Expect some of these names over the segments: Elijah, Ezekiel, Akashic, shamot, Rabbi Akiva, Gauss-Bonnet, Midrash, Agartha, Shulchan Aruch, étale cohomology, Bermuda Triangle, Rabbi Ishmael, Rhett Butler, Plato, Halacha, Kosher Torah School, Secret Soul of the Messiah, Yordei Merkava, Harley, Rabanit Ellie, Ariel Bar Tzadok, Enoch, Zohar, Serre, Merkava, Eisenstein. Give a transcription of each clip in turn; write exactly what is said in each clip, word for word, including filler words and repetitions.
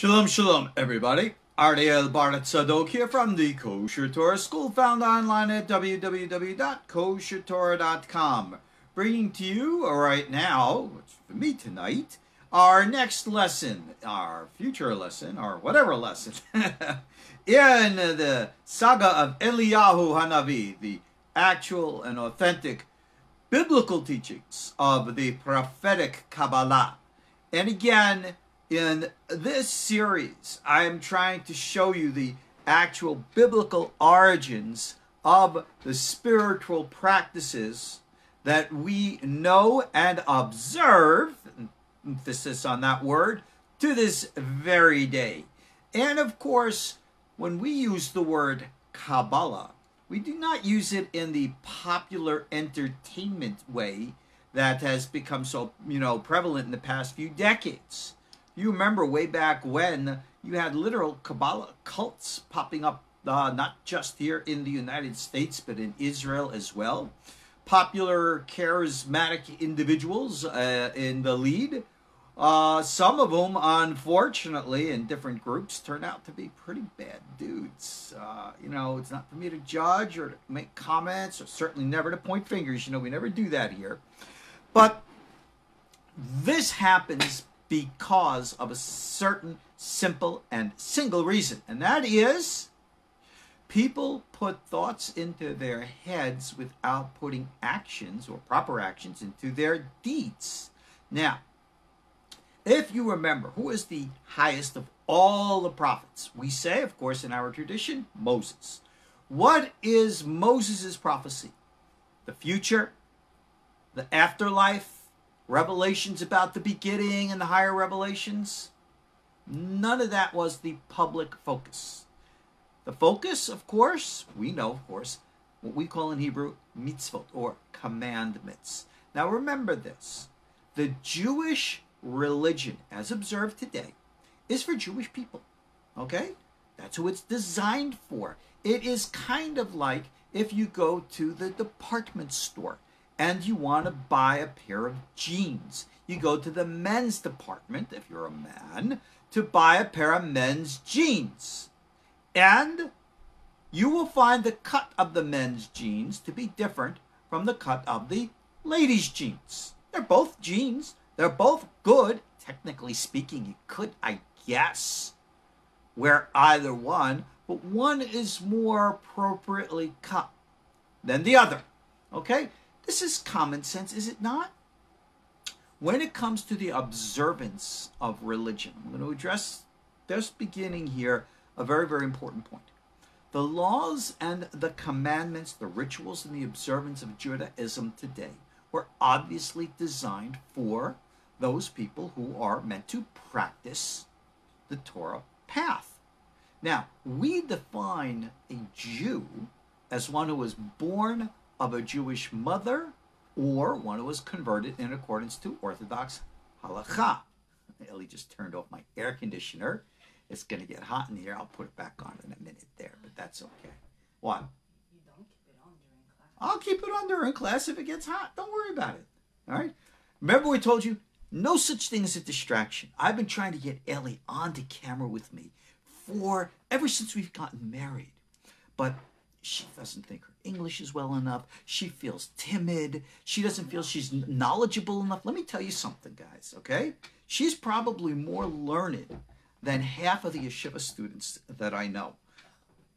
Shalom, shalom, everybody. Ariel Bar Tzadok here from the Kosher Torah School, found online at w w w dot kosher torah dot com. Bringing to you right now, which for me tonight, our next lesson, our future lesson, or whatever lesson, in the saga of Eliyahu Hanavi, the actual and authentic biblical teachings of the prophetic Kabbalah. And again, in this series, I am trying to show you the actual biblical origins of the spiritual practices that we know and observe, emphasis on that word, to this very day. And of course, when we use the word Kabbalah, we do not use it in the popular entertainment way that has become so, you know, prevalent in the past few decades. You remember way back when you had literal Kabbalah cults popping up, uh, not just here in the United States, but in Israel as well. Popular, charismatic individuals uh, in the lead. Uh, some of whom, unfortunately, in different groups, turn out to be pretty bad dudes. Uh, you know, it's not for me to judge or to make comments, or certainly never to point fingers. You know, we never do that here. But this happens because of a certain simple and single reason. And that is, people put thoughts into their heads without putting actions or proper actions into their deeds. Now, if you remember, who is the highest of all the prophets? We say, of course, in our tradition, Moses. What is Moses' prophecy? The future, the afterlife, revelations about the beginning and the higher revelations. None of that was the public focus. The focus, of course, we know, of course, what we call in Hebrew mitzvot, or commandments. Now remember this. The Jewish religion, as observed today, is for Jewish people. Okay? That's who it's designed for. It is kind of like if you go to the department store and you want to buy a pair of jeans. You go to the men's department, if you're a man, to buy a pair of men's jeans. And you will find the cut of the men's jeans to be different from the cut of the ladies' jeans. They're both jeans. They're both good. Technically speaking, you could, I guess, wear either one. But one is more appropriately cut than the other. Okay? This is common sense, is it not? When it comes to the observance of religion, I'm going to address, just beginning here, a very, very important point. The laws and the commandments, the rituals and the observance of Judaism today were obviously designed for those people who are meant to practice the Torah path. Now, we define a Jew as one who was born of a Jewish mother, or one who was converted in accordance to Orthodox Halacha. Ellie just turned off my air conditioner. It's going to get hot in here. I'll put it back on in a minute there, but that's okay. What? You don't keep it on during class. I'll keep it on during class if it gets hot. Don't worry about it. All right? Remember we told you, no such thing as a distraction. I've been trying to get Ellie onto camera with me for ever since we've gotten married. But she doesn't think her English is well enough. She feels timid. She doesn't feel she's knowledgeable enough. Let me tell you something, guys, okay? She's probably more learned than half of the yeshiva students that I know.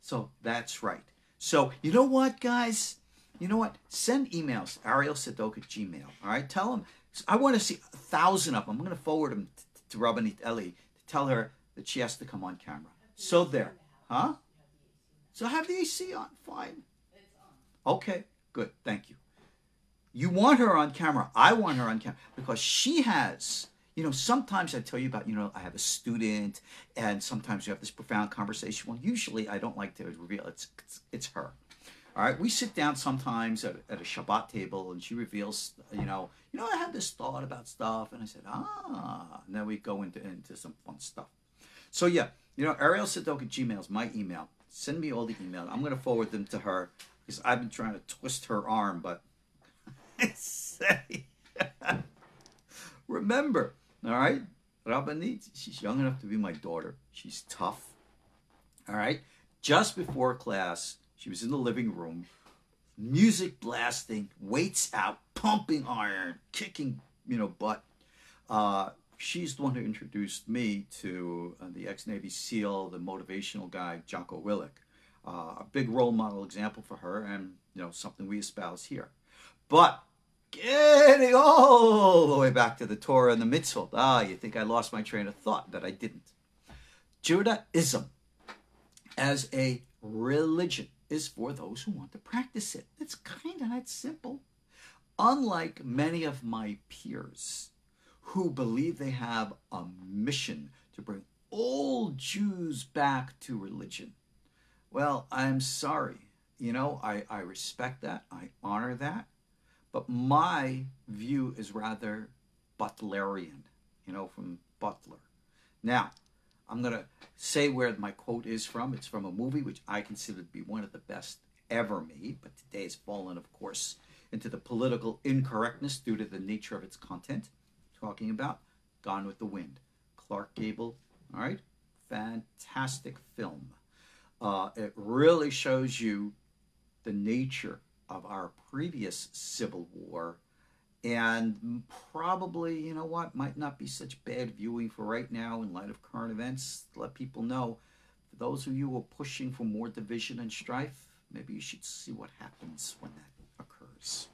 So that's right. So you know what, guys? You know what? Send emails, ariel tzadok at gmail, all right? Tell them, I want to see a thousand of them. I'm going to forward them to, to Rabanit Ellie to tell her that she has to come on camera. So there, huh? So have the A C on, fine. It's on. Okay, good, thank you. You want her on camera. I want her on camera because she has, you know, sometimes I tell you about, you know, I have a student and sometimes you have this profound conversation. Well, usually I don't like to reveal it's, it's, it's her. All right, we sit down sometimes at, at a Shabbat table and she reveals, you know, you know, I had this thought about stuff and I said, ah, and then we go into, into some fun stuff. So yeah, you know, ariel tzadok at gmail is my email. Send me all the emails. I'm going to forward them to her because I've been trying to twist her arm, but remember, all right, Rabanit, she's young enough to be my daughter. She's tough. All right. Just before class, she was in the living room, music blasting, weights out, pumping iron, kicking, you know, butt. Uh, she's the one who introduced me to uh, the ex-Navy SEAL, the motivational guy, Jocko Willick. Uh, a big role model example for her and, you know, something we espouse here. But getting all the way back to the Torah and the mitzvot. Ah, you think I lost my train of thought, that I didn't. Judaism as a religion is for those who want to practice it. It's kind of that simple. Unlike many of my peers who believe they have a mission to bring all Jews back to religion. Well, I'm sorry. You know, I, I respect that. I honor that. But my view is rather Butlerian, you know, from Butler. Now, I'm going to say where my quote is from. It's from a movie which I consider to be one of the best ever made, but today has fallen, of course, into the political incorrectness due to the nature of its content. Talking about Gone with the Wind. Clark Gable, all right? Fantastic film. Uh, it really shows you the nature of our previous Civil War, and probably, you know what, might not be such bad viewing for right now in light of current events. Let people know, for those of you who are pushing for more division and strife, maybe you should see what happens when that occurs.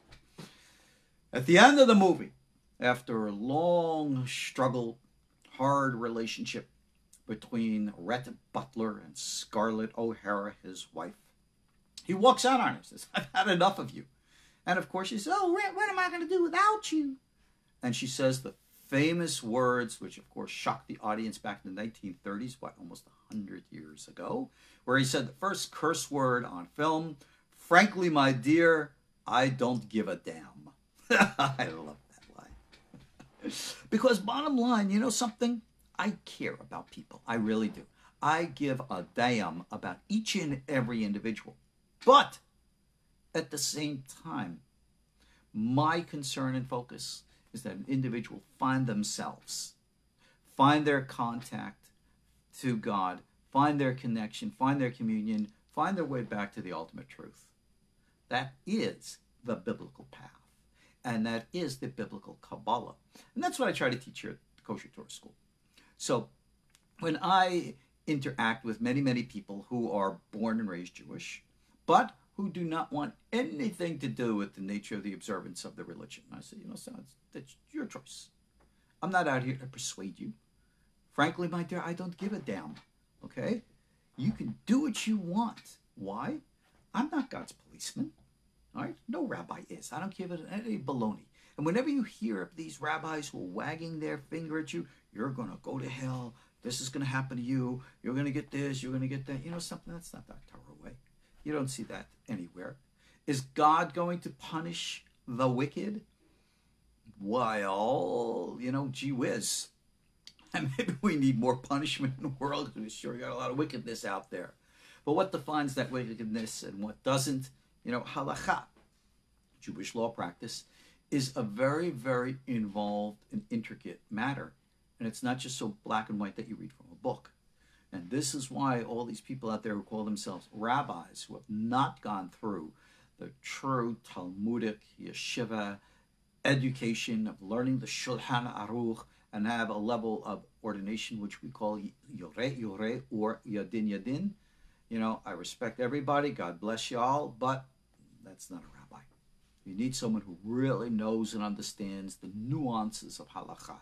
At the end of the movie, after a long struggle, hard relationship between Rhett Butler and Scarlett O'Hara, his wife, he walks out on her and says, I've had enough of you. And of course she says, oh, Rhett, what am I going to do without you? And she says the famous words, which of course shocked the audience back in the nineteen thirties, what, almost one hundred years ago, where he said the first curse word on film, frankly, my dear, I don't give a damn. I love that line. Because bottom line, you know something? I care about people. I really do. I give a damn about each and every individual. But at the same time, my concern and focus is that an individual find themselves, find their contact to God, find their connection, find their communion, find their way back to the ultimate truth. That is the biblical path. And that is the biblical Kabbalah. And that's what I try to teach here at the Kosher Torah School. So when I interact with many, many people who are born and raised Jewish, but who do not want anything to do with the nature of the observance of the religion. And I say, you know, so it's, that's your choice. I'm not out here to persuade you. Frankly, my dear, I don't give a damn, okay? You can do what you want. Why? I'm not God's policeman, all right? No rabbi is. I don't give it any baloney. And whenever you hear of these rabbis who are wagging their finger at you, you're going to go to hell. This is going to happen to you. You're going to get this. You're going to get that. You know something? That's not that Torah way. You don't see that anywhere. Is God going to punish the wicked? Well, you know, gee whiz. And maybe we need more punishment in the world because we sure got a lot of wickedness out there. But what defines that wickedness and what doesn't? You know, Halacha, Jewish law practice, is a very, very involved and intricate matter. And it's not just so black and white that you read from a book. And this is why all these people out there who call themselves rabbis, who have not gone through the true Talmudic yeshiva education of learning the Shulchan Aruch and have a level of ordination which we call Yoreh Yoreh or Yadin Yadin. You know, I respect everybody. God bless you all. But that's not a rabbi. You need someone who really knows and understands the nuances of halakha.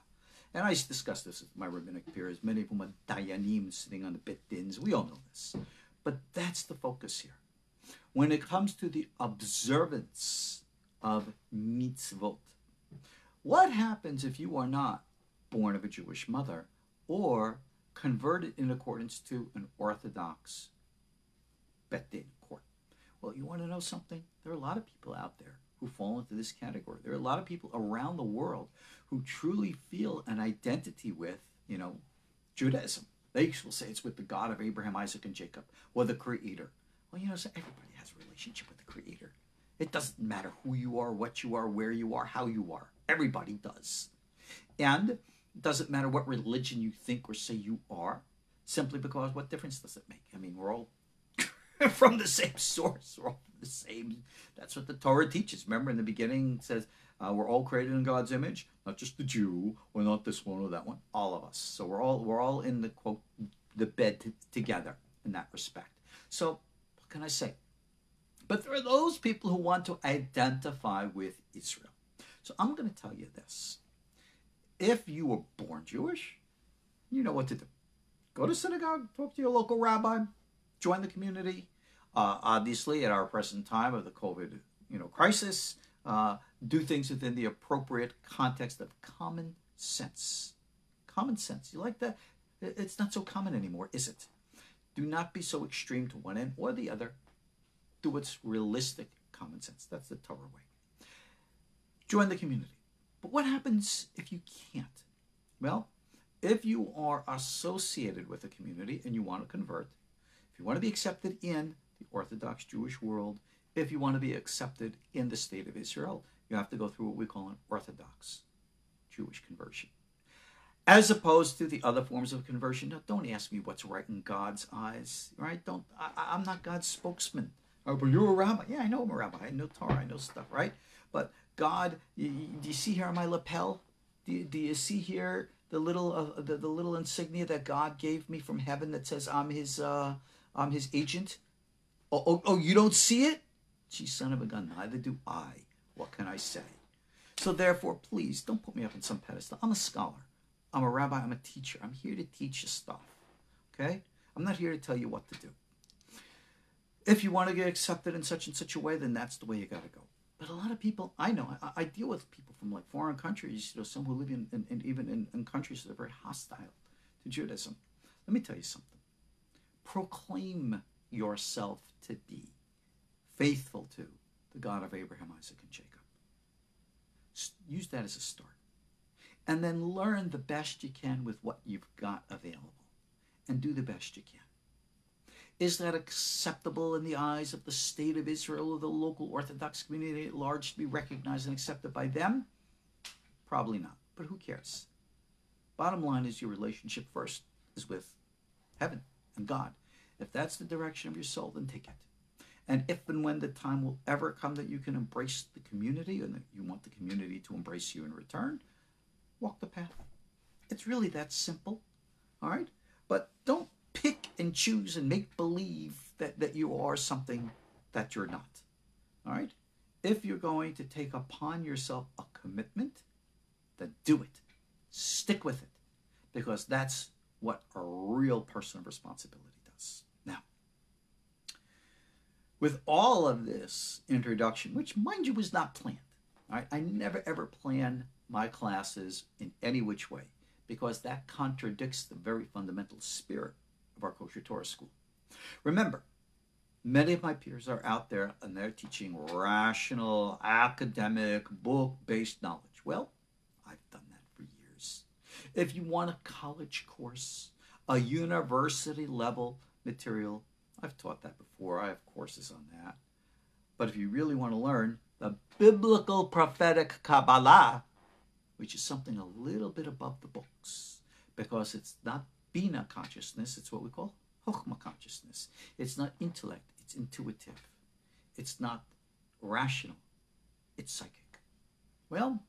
And I discuss this with my rabbinic peers, many of whom are dayanim sitting on the bet dins. We all know this. But that's the focus here. When it comes to the observance of mitzvot, what happens if you are not born of a Jewish mother or converted in accordance to an Orthodox bet din court? Well, you want to know something? There are a lot of people out there who fall into this category. There are a lot of people around the world who truly feel an identity with, you know, Judaism. They will say it's with the God of Abraham, Isaac, and Jacob, or the Creator. Well, you know, so everybody has a relationship with the Creator. It doesn't matter who you are, what you are, where you are, how you are. Everybody does. And doesn't matter what religion you think or say you are, simply because what difference does it make? I mean, we're all from the same source. We're all from the same. That's what the Torah teaches. Remember, in the beginning, it says uh, we're all created in God's image, not just the Jew, or not this one or that one. All of us. So we're all we're all in the quote the bed t- together in that respect. So what can I say? But there are those people who want to identify with Israel. So I'm going to tell you this. If you were born Jewish, you know what to do. Go to synagogue, talk to your local rabbi, join the community. Uh, obviously, at our present time of the COVID you know, crisis, uh, do things within the appropriate context of common sense. Common sense. You like that? It's not so common anymore, is it? Do not be so extreme to one end or the other. Do what's realistic common sense. That's the Torah way. Join the community. But what happens if you can't? Well, if you are associated with a community and you want to convert, if you want to be accepted in the Orthodox Jewish world, if you want to be accepted in the state of Israel, you have to go through what we call an Orthodox Jewish conversion. As opposed to the other forms of conversion, now, don't ask me what's right in God's eyes, right? Don't, I, I'm not God's spokesman. Oh, but you're a rabbi. Yeah, I know I'm a rabbi. I know Torah. I know stuff, right? But God, you, you, do you see here on my lapel? Do you, do you see here the little uh, the, the little insignia that God gave me from heaven that says I'm His uh, I'm His agent? Oh, oh, oh, you don't see it? Gee, son of a gun, neither do I. What can I say? So therefore, please don't put me up on some pedestal. I'm a scholar. I'm a rabbi. I'm a teacher. I'm here to teach you stuff. Okay? I'm not here to tell you what to do. If you want to get accepted in such and such a way, then that's the way you got to go. But a lot of people, I know, I, I deal with people from like foreign countries, you know, some who live in, in, in even in, in countries that are very hostile to Judaism. Let me tell you something. Proclaim yourself to be faithful to the God of Abraham, Isaac, and Jacob. Use that as a start. And then learn the best you can with what you've got available. And do the best you can. Is that acceptable in the eyes of the state of Israel or the local Orthodox community at large to be recognized and accepted by them? Probably not, but who cares? Bottom line is your relationship first is with heaven and God. If that's the direction of your soul, then take it. And if and when the time will ever come that you can embrace the community and that you want the community to embrace you in return, walk the path. It's really that simple, all right? But don't pick and choose and make believe that, that you are something that you're not. All right? If you're going to take upon yourself a commitment, then do it. Stick with it. Because that's what a real person of responsibility does. Now, with all of this introduction, which, mind you, was not planned. All right? I never, ever plan my classes in any which way. Because that contradicts the very fundamental spirit of our Kosher Torah School. Remember, many of my peers are out there and they're teaching rational, academic, book-based knowledge. Well, I've done that for years. If you want a college course, a university-level material, I've taught that before. I have courses on that. But if you really want to learn the biblical prophetic Kabbalah, which is something a little bit above the books, because it's not Bina consciousness, it's what we call Chokhmah consciousness. It's not intellect, it's intuitive. It's not rational, it's psychic. Well,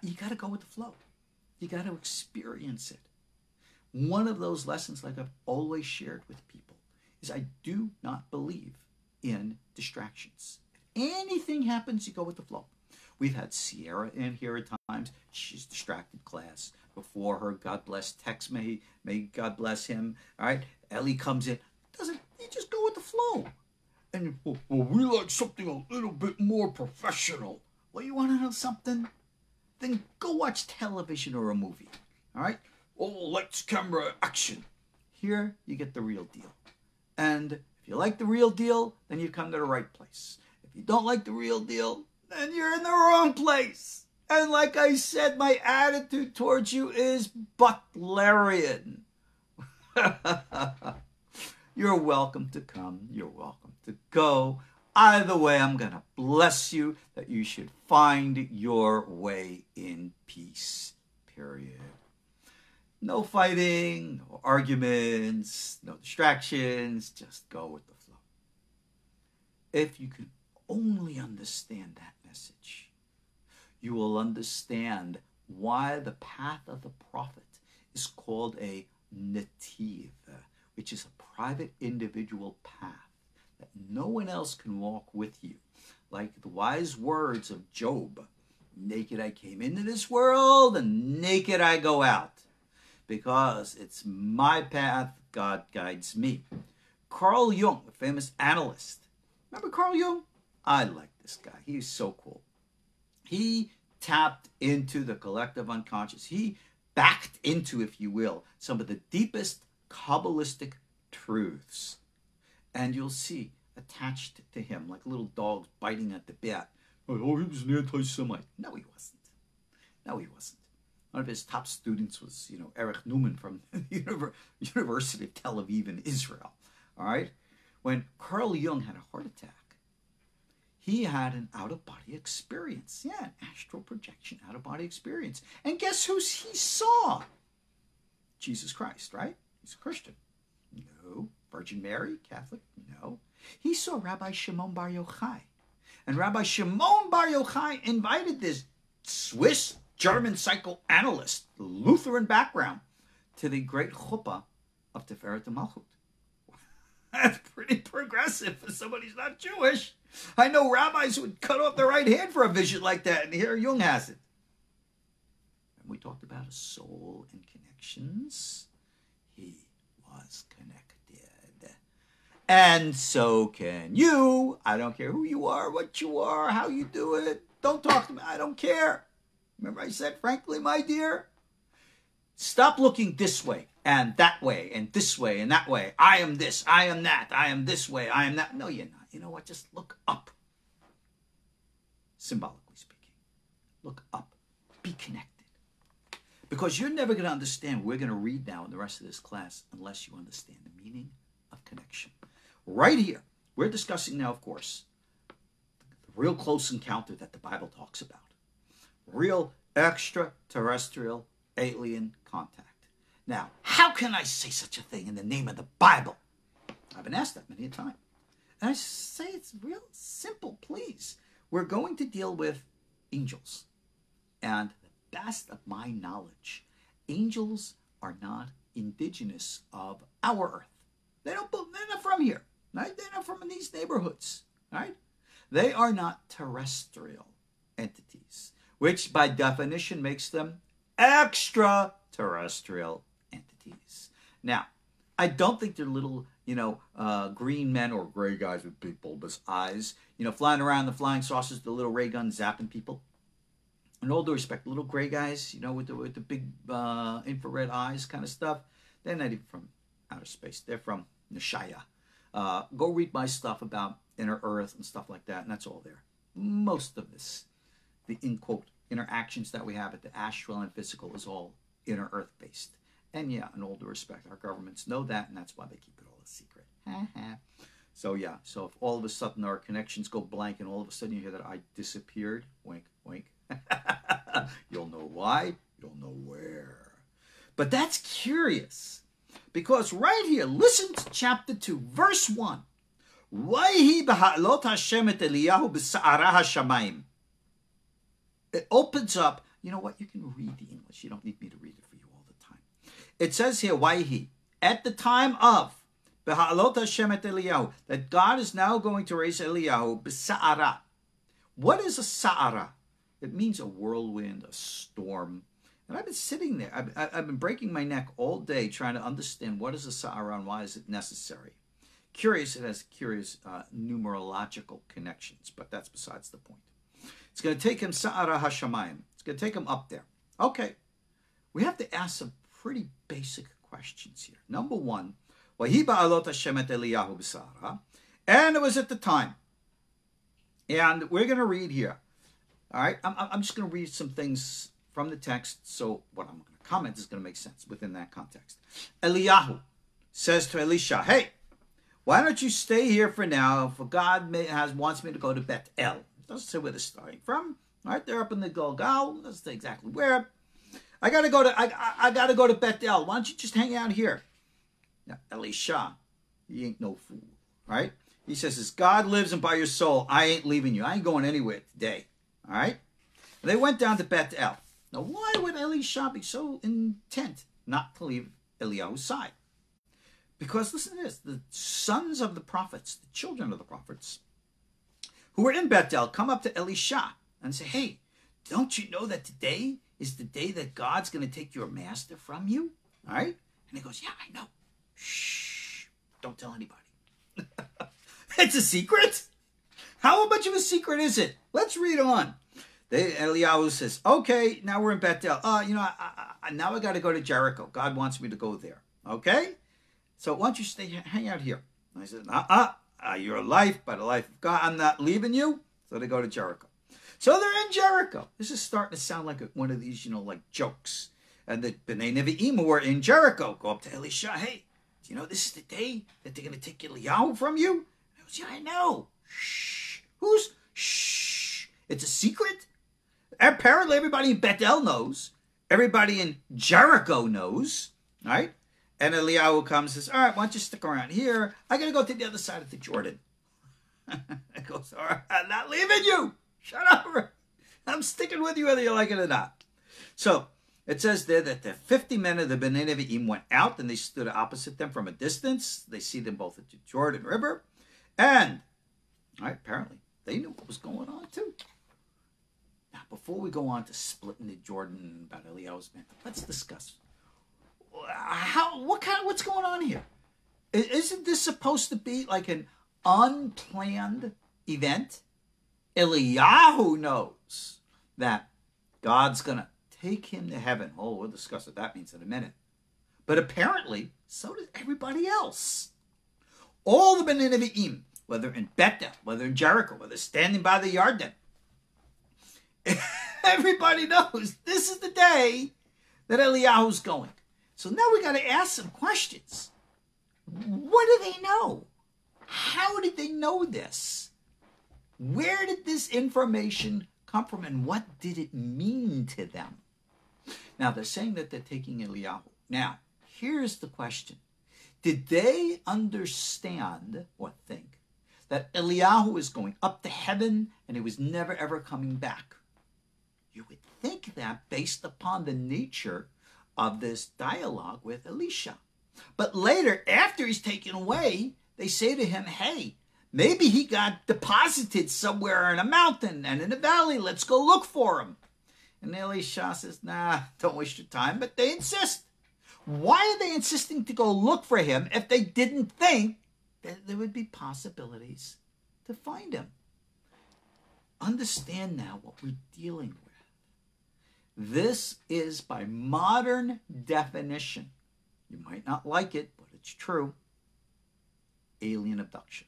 you got to go with the flow. You got to experience it. One of those lessons, like I've always shared with people, is I do not believe in distractions. If anything happens, you go with the flow. We've had Sierra in here at times. She's distracted class. Before her, God bless Tex. May, may God bless him. All right. Ellie comes in. Doesn't you just go with the flow? And well, well, we like something a little bit more professional. Well, you want to know something? Then go watch television or a movie. All right. Oh, lights, camera, action. Here you get the real deal. And if you like the real deal, then you come to the right place. If you don't like the real deal, and you're in the wrong place. And like I said, my attitude towards you is Butlerian. You're welcome to come. You're welcome to go. Either way, I'm going to bless you that you should find your way in peace. Period. period. No fighting, no arguments, no distractions, just go with the flow. If you can only understand that message, you will understand why the path of the prophet is called a nativ, which is a private individual path that no one else can walk with you. Like the wise words of Job, naked I came into this world and naked I go out. Because it's my path, God guides me. Carl Jung, the famous analyst. Remember Carl Jung? I like this guy. He's so cool. He tapped into the collective unconscious. He backed into, if you will, some of the deepest Kabbalistic truths. And you'll see attached to him, like little dogs biting at the bit. Oh, he was an anti-Semite. No, he wasn't. No, he wasn't. One of his top students was, you know, Erich Neumann from the University of Tel Aviv in Israel. All right? When Carl Jung had a heart attack, he had an out-of-body experience. Yeah, an astral projection, out-of-body experience. And guess who he saw? Jesus Christ, right? He's a Christian. No. Virgin Mary, Catholic? No. He saw Rabbi Shimon bar Yochai. And Rabbi Shimon bar Yochai invited this Swiss German psychoanalyst, Lutheran background, to the great chuppah of Tiferet Malchut. That's pretty progressive for somebody who's not Jewish. I know rabbis who would cut off their right hand for a vision like that, and here Jung has it. And we talked about a soul and connections. He was connected. And so can you. I don't care who you are, what you are, how you do it. Don't talk to me. I don't care. Remember I said, frankly, my dear, stop looking this way and that way and this way and that way. I am this, I am that, I am this way, I am that. No, you're not. You know what? Just look up. Symbolically speaking, look up. Be connected. Because you're never going to understand what we're going to read now in the rest of this class unless you understand the meaning of connection. Right here, we're discussing now, of course, the real close encounter that the Bible talks about. Real extraterrestrial alien contact. Now, how can I say such a thing in the name of the Bible? I've been asked that many a time. And I say it's real simple, please. We're going to deal with angels. And the best of my knowledge, angels are not indigenous of our earth. They don't, they're not from here. Right? They're not from these neighborhoods. Right? They are not terrestrial entities, which by definition makes them extraterrestrial entities. Now, I don't think they're little, you know, uh, green men or gray guys with big bulbous eyes, you know, flying around the flying saucers, the little ray guns zapping people. In all due respect, little gray guys, you know, with the, with the big uh, infrared eyes kind of stuff, they're not even from outer space. They're from Nishaya. Uh, go read my stuff about inner earth and stuff like that, and that's all there. Most of this, the in quote, interactions that we have at the astral and physical is all inner earth based. And yeah, in all due respect, our governments know that, and that's why they keep it all a secret. So yeah, so if all of a sudden our connections go blank and all of a sudden you hear that I disappeared, wink, wink, you'll know why, you'll know where. But that's curious, because right here, listen to chapter two, verse one. It opens up. You know what? You can read the English. You don't need me to read it for you all the time. It says here, Waihi, at the time of Beha'alot Hashem et Eliyahu, that God is now going to raise Eliyahu b'sa'ara. What is a sa'ara? It means a whirlwind, a storm. And I've been sitting there. I've, I've been breaking my neck all day trying to understand what is a sa'ara and why is it necessary. Curious, it has curious uh, numerological connections, but that's besides the point. It's going to take him Sa'ara Hashamayim. It's going to take him up there. Okay. We have to ask some pretty basic questions here. Number one, Wahi ba'alot Hashem et Eliyahu b'sa'ara. And it was at the time. And we're going to read here. All right. I'm, I'm just going to read some things from the text. So what I'm going to comment is going to make sense within that context. Eliyahu says to Elisha, hey, why don't you stay here for now? For God may, has wants me to go to Bethel. Doesn't say where they're starting from. All right, they're up in the Gilgal. Doesn't say exactly where. I gotta go to I I, I gotta go to Bethel. Why don't you just hang out here? Now, Elisha, he ain't no fool, right? He says, as God lives and by your soul, I ain't leaving you. I ain't going anywhere today, all right? And they went down to Bethel. Now, why would Elisha be so intent not to leave Eliyahu's side? Because, listen to this, the sons of the prophets, the children of the prophets, who were in Bethel, come up to Elisha and say, hey, don't you know that today is the day that God's going to take your master from you? All right? And he goes, yeah, I know. Shh, don't tell anybody. It's a secret? How much of a secret is it? Let's read on. They, Eliyahu says, okay, now we're in Bethel. Uh, you know, I, I, I, now I got to go to Jericho. God wants me to go there. Okay? So why don't you stay, hang out here? And I said, uh-uh, uh, you're life by the life of God. I'm not leaving you. So they go to Jericho. So they're in Jericho. This is starting to sound like one of these, you know, like jokes. And the Bnei Nevi'im who are in Jericho go up to Elisha. Hey, do you know this is the day that they're going to take Eliyahu from you? Yeah, I know. Shh. Who's? Shh. It's a secret? Apparently everybody in Bethel knows. Everybody in Jericho knows. Right? And Eliyahu comes and says, all right, why don't you stick around here? I got to go to the other side of the Jordan. I goes, all right, I'm not leaving you. Shut up. I'm sticking with you whether you like it or not. So it says there that the fifty men of the Bnei Nevi'im went out and they stood opposite them from a distance. They see them both at the Jordan River. And, all right, apparently, they knew what was going on, too. Now, before we go on to splitting the Jordan about Eliyahu's man, let's discuss how, what kind of, what's going on here? Isn't this supposed to be like an unplanned event? Eliyahu knows that God's going to take him to heaven. Oh, we'll discuss what that means in a minute. But apparently, so does everybody else. All the Bnei Nevi'im, whether in Bethel, whether in Jericho, whether standing by the Jordan, everybody knows this is the day that Eliyahu's going. So now we got to ask some questions. What do they know? How did they know this? Where did this information come from and what did it mean to them? Now they're saying that they're taking Eliyahu. Now, here's the question. Did they understand or think that Eliyahu is going up to heaven and he was never, ever coming back? You would think that based upon the nature of this dialogue with Elisha. But later, after he's taken away, they say to him, hey, maybe he got deposited somewhere in a mountain and in a valley. Let's go look for him. And Elisha says, nah, don't waste your time. But they insist. Why are they insisting to go look for him if they didn't think that there would be possibilities to find him? Understand now what we're dealing with. This is, by modern definition, you might not like it, but it's true, alien abduction.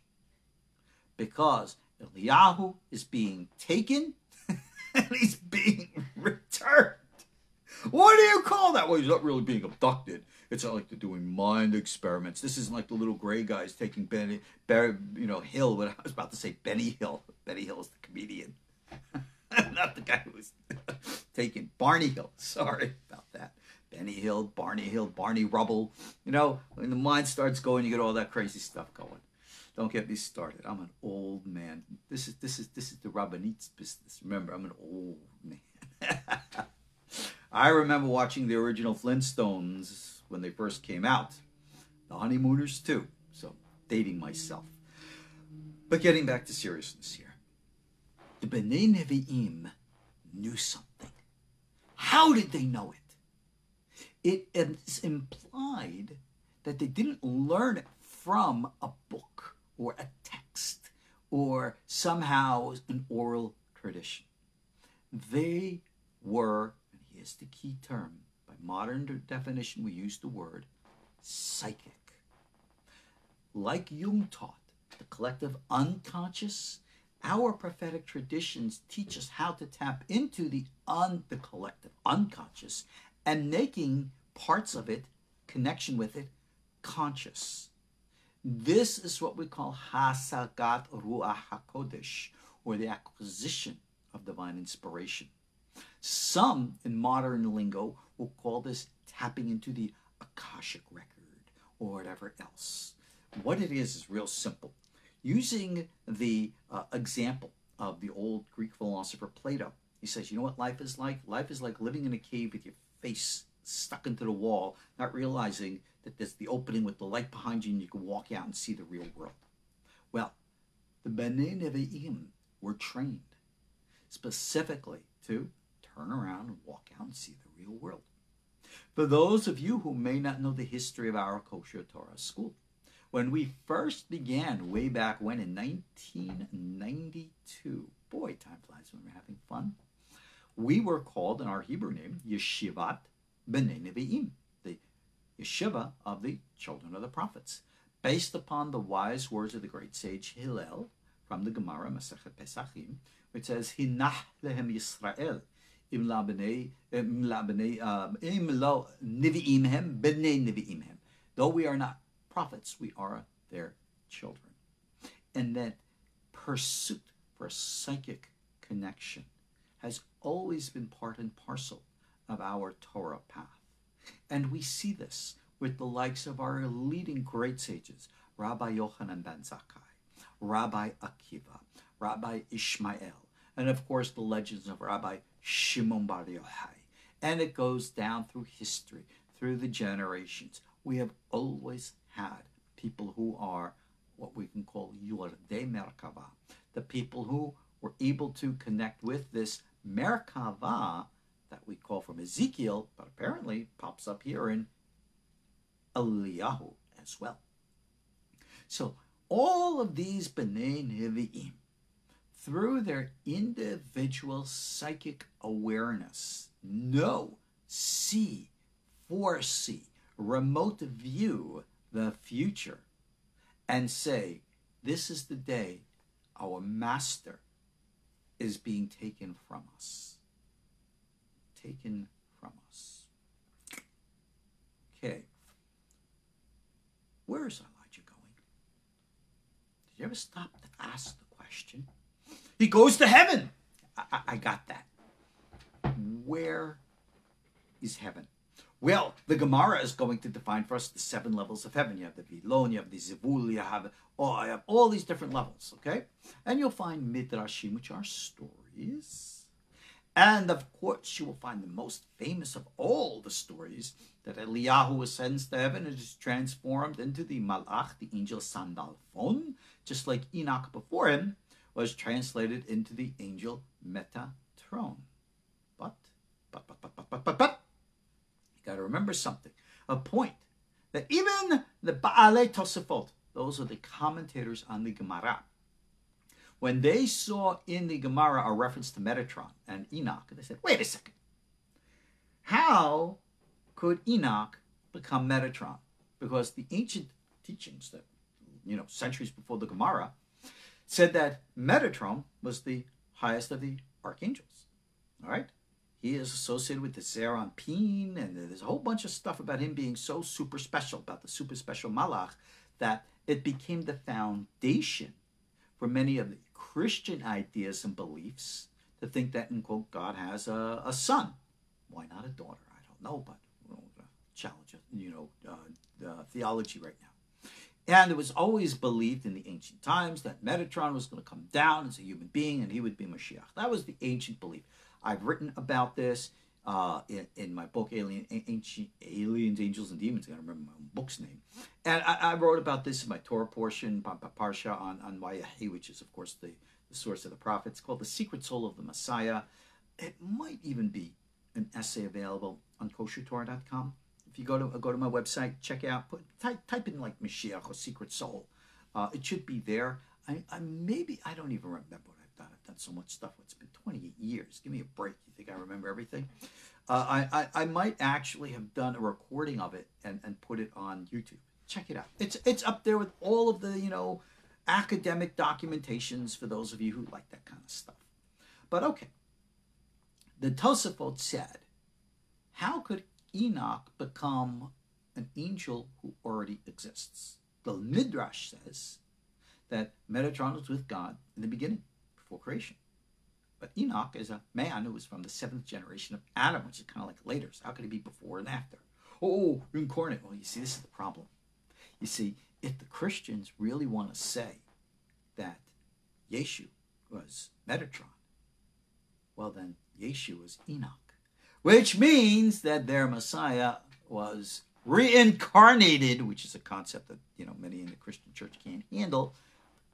Because Eliyahu is being taken and he's being returned. What do you call that? Well, he's not really being abducted. It's not like they're doing mind experiments. This isn't like the little gray guys taking Benny, Barry, you know, Hill. But I was about to say Benny Hill. Benny Hill is the comedian. Not the guy who was taking Barney Hill. Sorry about that. Benny Hill, Barney Hill, Barney Rubble. You know, when the mind starts going, you get all that crazy stuff going. Don't get me started. I'm an old man. This is, this is, this is the Rabanit's business. Remember, I'm an old man. I remember watching the original Flintstones when they first came out. The Honeymooners too. So, dating myself. But getting back to seriousness here. The Bnei Nevi'im knew something. How did they know it? It is implied that they didn't learn it from a book or a text or somehow an oral tradition. They were, is the key term. By modern definition, we use the word psychic. Like Jung taught, the collective unconscious, our prophetic traditions teach us how to tap into the, un the collective unconscious and making parts of it, connection with it, conscious. This is what we call Hasagat Ruach HaKodesh, or the acquisition of divine inspiration. Some, in modern lingo, We'll call this tapping into the Akashic record or whatever else. What it is is real simple. Using the uh, example of the old Greek philosopher Plato, he says, you know what life is like? Life is like living in a cave with your face stuck into the wall, not realizing that there's the opening with the light behind you and you can walk out and see the real world. Well, the Bnei Nevi'im were trained specifically to turn around and walk out and see the real world. For those of you who may not know the history of our Kosher Torah School, when we first began way back when in nineteen ninety-two, boy, time flies when we're having fun, we were called in our Hebrew name Yeshivat Bnei Nevi'im, the Yeshiva of the Children of the Prophets, based upon the wise words of the great sage Hillel from the Gemara Masechet Pesachim, which says, Hinah lehem Yisrael, im la b'nei, im la b'nei, im lo nevi'im hem, b'nei nevi'im hem. Though we are not prophets, we are their children. And that pursuit for psychic connection has always been part and parcel of our Torah path. And we see this with the likes of our leading great sages, Rabbi Yochanan ben Zakkai, Rabbi Akiva, Rabbi Ishmael, and of course the legends of Rabbi Shimon bar Yochai. And it goes down through history, through the generations. We have always had people who are what we can call Yordei Merkava, the people who were able to connect with this Merkava that we call from Ezekiel, but apparently pops up here in Eliyahu as well. So all of these Bnei Nevi'im, through their individual psychic awareness, know, see, foresee, remote view the future, and say, this is the day our master is being taken from us. Taken from us. Okay. Where is Elijah going? Did you ever stop to ask the question? He goes to heaven. I, I, I got that. Where is heaven? Well, the Gemara is going to define for us the seven levels of heaven. You have the Vilon, you have the Zivul, you have, oh, you have all these different levels, okay? And you'll find Midrashim, which are stories. And of course, you will find the most famous of all the stories that Eliyahu ascends to heaven and is transformed into the Malach, the angel Sandalfon, just like Enoch before him was translated into the angel Metatron. But, but, but, but, but, but, but, but. Got to remember something, a point that even the Baalei Tosafot, those are the commentators on the Gemara, when they saw in the Gemara a reference to Metatron and Enoch, they said, wait a second, how could Enoch become Metatron? Because the ancient teachings that, you know, centuries before the Gemara said that Metatron was the highest of the archangels, all right? He is associated with the Zeranpin, and there's a whole bunch of stuff about him being so super special, about the super special Malach, that it became the foundation for many of the Christian ideas and beliefs to think that, in quote, God has a, a son. Why not a daughter? I don't know, but we're going to challenge, you know, uh, the theology right now. And it was always believed in the ancient times that Metatron was going to come down as a human being and he would be Mashiach. That was the ancient belief. I've written about this uh, in, in my book, Alien, Ancient Aliens, Angels, and Demons. I gotta remember my own book's name. And I, I wrote about this in my Torah portion, Parsha, on, on Wayahi, which is, of course, the, the source of the prophets, called The Secret Soul of the Messiah. It might even be an essay available on kosher torah dot com. If you go to go to my website, check out, put, type, type in, like, Mashiach or Secret Soul. Uh, it should be there. I, I maybe, I don't even remember what I've done. I've done so much stuff. It's been twenty-eight years. Give me a break. You think I remember everything? Uh, I, I I might actually have done a recording of it and, and put it on YouTube. Check it out. It's it's up there with all of the, you know, academic documentations for those of you who like that kind of stuff. But okay. The Tosafot said, how could Enoch become an angel who already exists? The Midrash says that Metatron was with God in the beginning, before creation. But Enoch is a man who was from the seventh generation of Adam, which is kind of like later. So how could it be before and after? Oh, reincarnate. Well, you see, this is the problem. You see, if the Christians really want to say that Yeshu was Metatron, well then, Yeshu was Enoch, which means that their Messiah was reincarnated, which is a concept that, you know, many in the Christian church can't handle.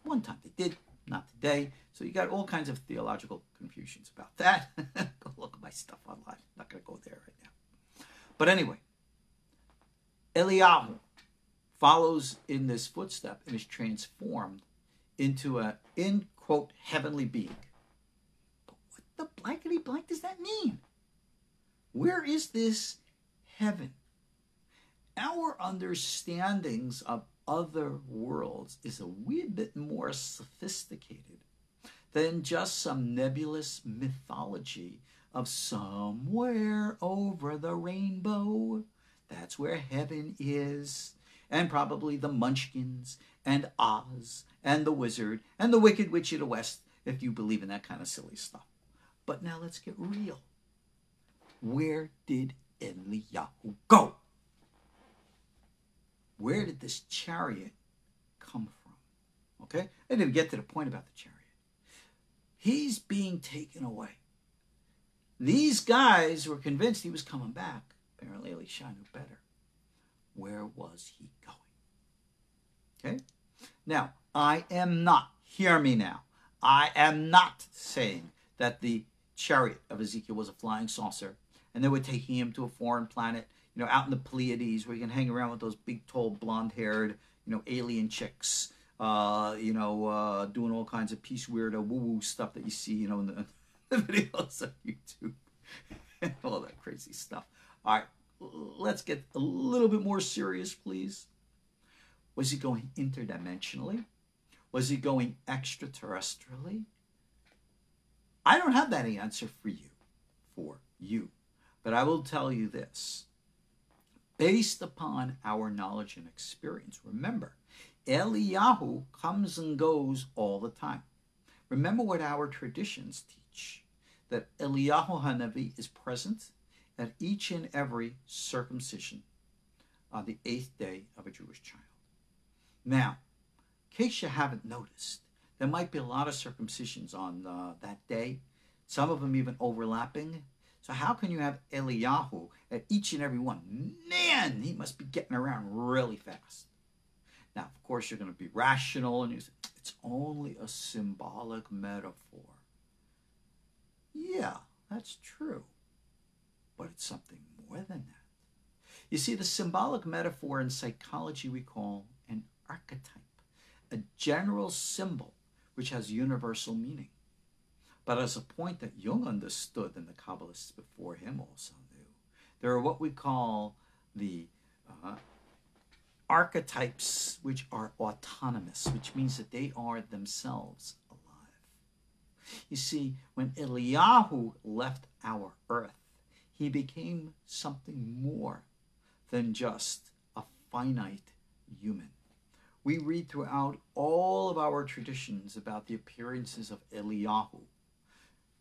One time they did, not today. So you got all kinds of theological confusions about that. Go look at my stuff online. I'm not going to go there right now. But anyway, Eliyahu follows in this footstep and is transformed into a, in quote, heavenly being. But what the blankety blank does that mean? Where is this heaven? Our understandings of other worlds is a wee bit more sophisticated than just some nebulous mythology of somewhere over the rainbow. That's where heaven is. And probably the Munchkins and Oz and the Wizard and the Wicked Witch of the West, if you believe in that kind of silly stuff. But now let's get real. Where did Eliyahu go? Where did this chariot come from? Okay? I didn't even get to the point about the chariot. He's being taken away. These guys were convinced he was coming back. Apparently Elisha knew better. Where was he going? Okay? Now, I am not, hear me now, I am not saying that the chariot of Ezekiel was a flying saucer and they were taking him to a foreign planet, you know, out in the Pleiades where you can hang around with those big, tall, blonde-haired, you know, alien chicks, uh, you know, uh, doing all kinds of peace, weirdo, woo-woo stuff that you see, you know, in the, the videos on YouTube and all that crazy stuff. All right, let's get a little bit more serious, please. Was he going interdimensionally? Was he going extraterrestrially? I don't have that answer for you, for you, but I will tell you this. Based upon our knowledge and experience, remember, Eliyahu comes and goes all the time. Remember what our traditions teach, that Eliyahu Hanavi is present at each and every circumcision on the eighth day of a Jewish child. Now, in case you haven't noticed, there might be a lot of circumcisions on uh, that day, some of them even overlapping. So how can you have Eliyahu at each and every one? Man, he must be getting around really fast. Now, of course, you're going to be rational and you say, it's only a symbolic metaphor. Yeah, that's true. But it's something more than that. You see, the symbolic metaphor in psychology we call an archetype, a general symbol which has universal meaning. But as a point that Jung understood and the Kabbalists before him also knew, there are what we call the uh, archetypes which are autonomous, which means that they are themselves alive. You see, when Eliyahu left our earth, he became something more than just a finite human. We read throughout all of our traditions about the appearances of Eliyahu,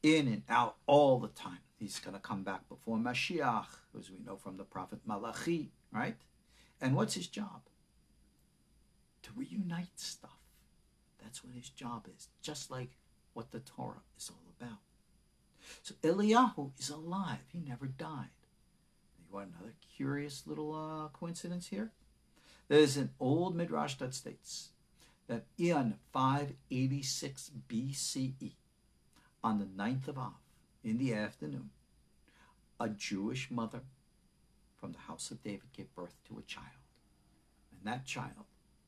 in and out all the time. He's going to come back before Mashiach, as we know from the prophet Malachi, right? And what's his job? To reunite stuff. That's what his job is, just like what the Torah is all about. So Eliyahu is alive. He never died. You want another curious little uh, coincidence here? There's an old Midrash that states that in five eighty-six B C E, on the ninth of Av, in the afternoon, a Jewish mother from the house of David gave birth to a child. And that child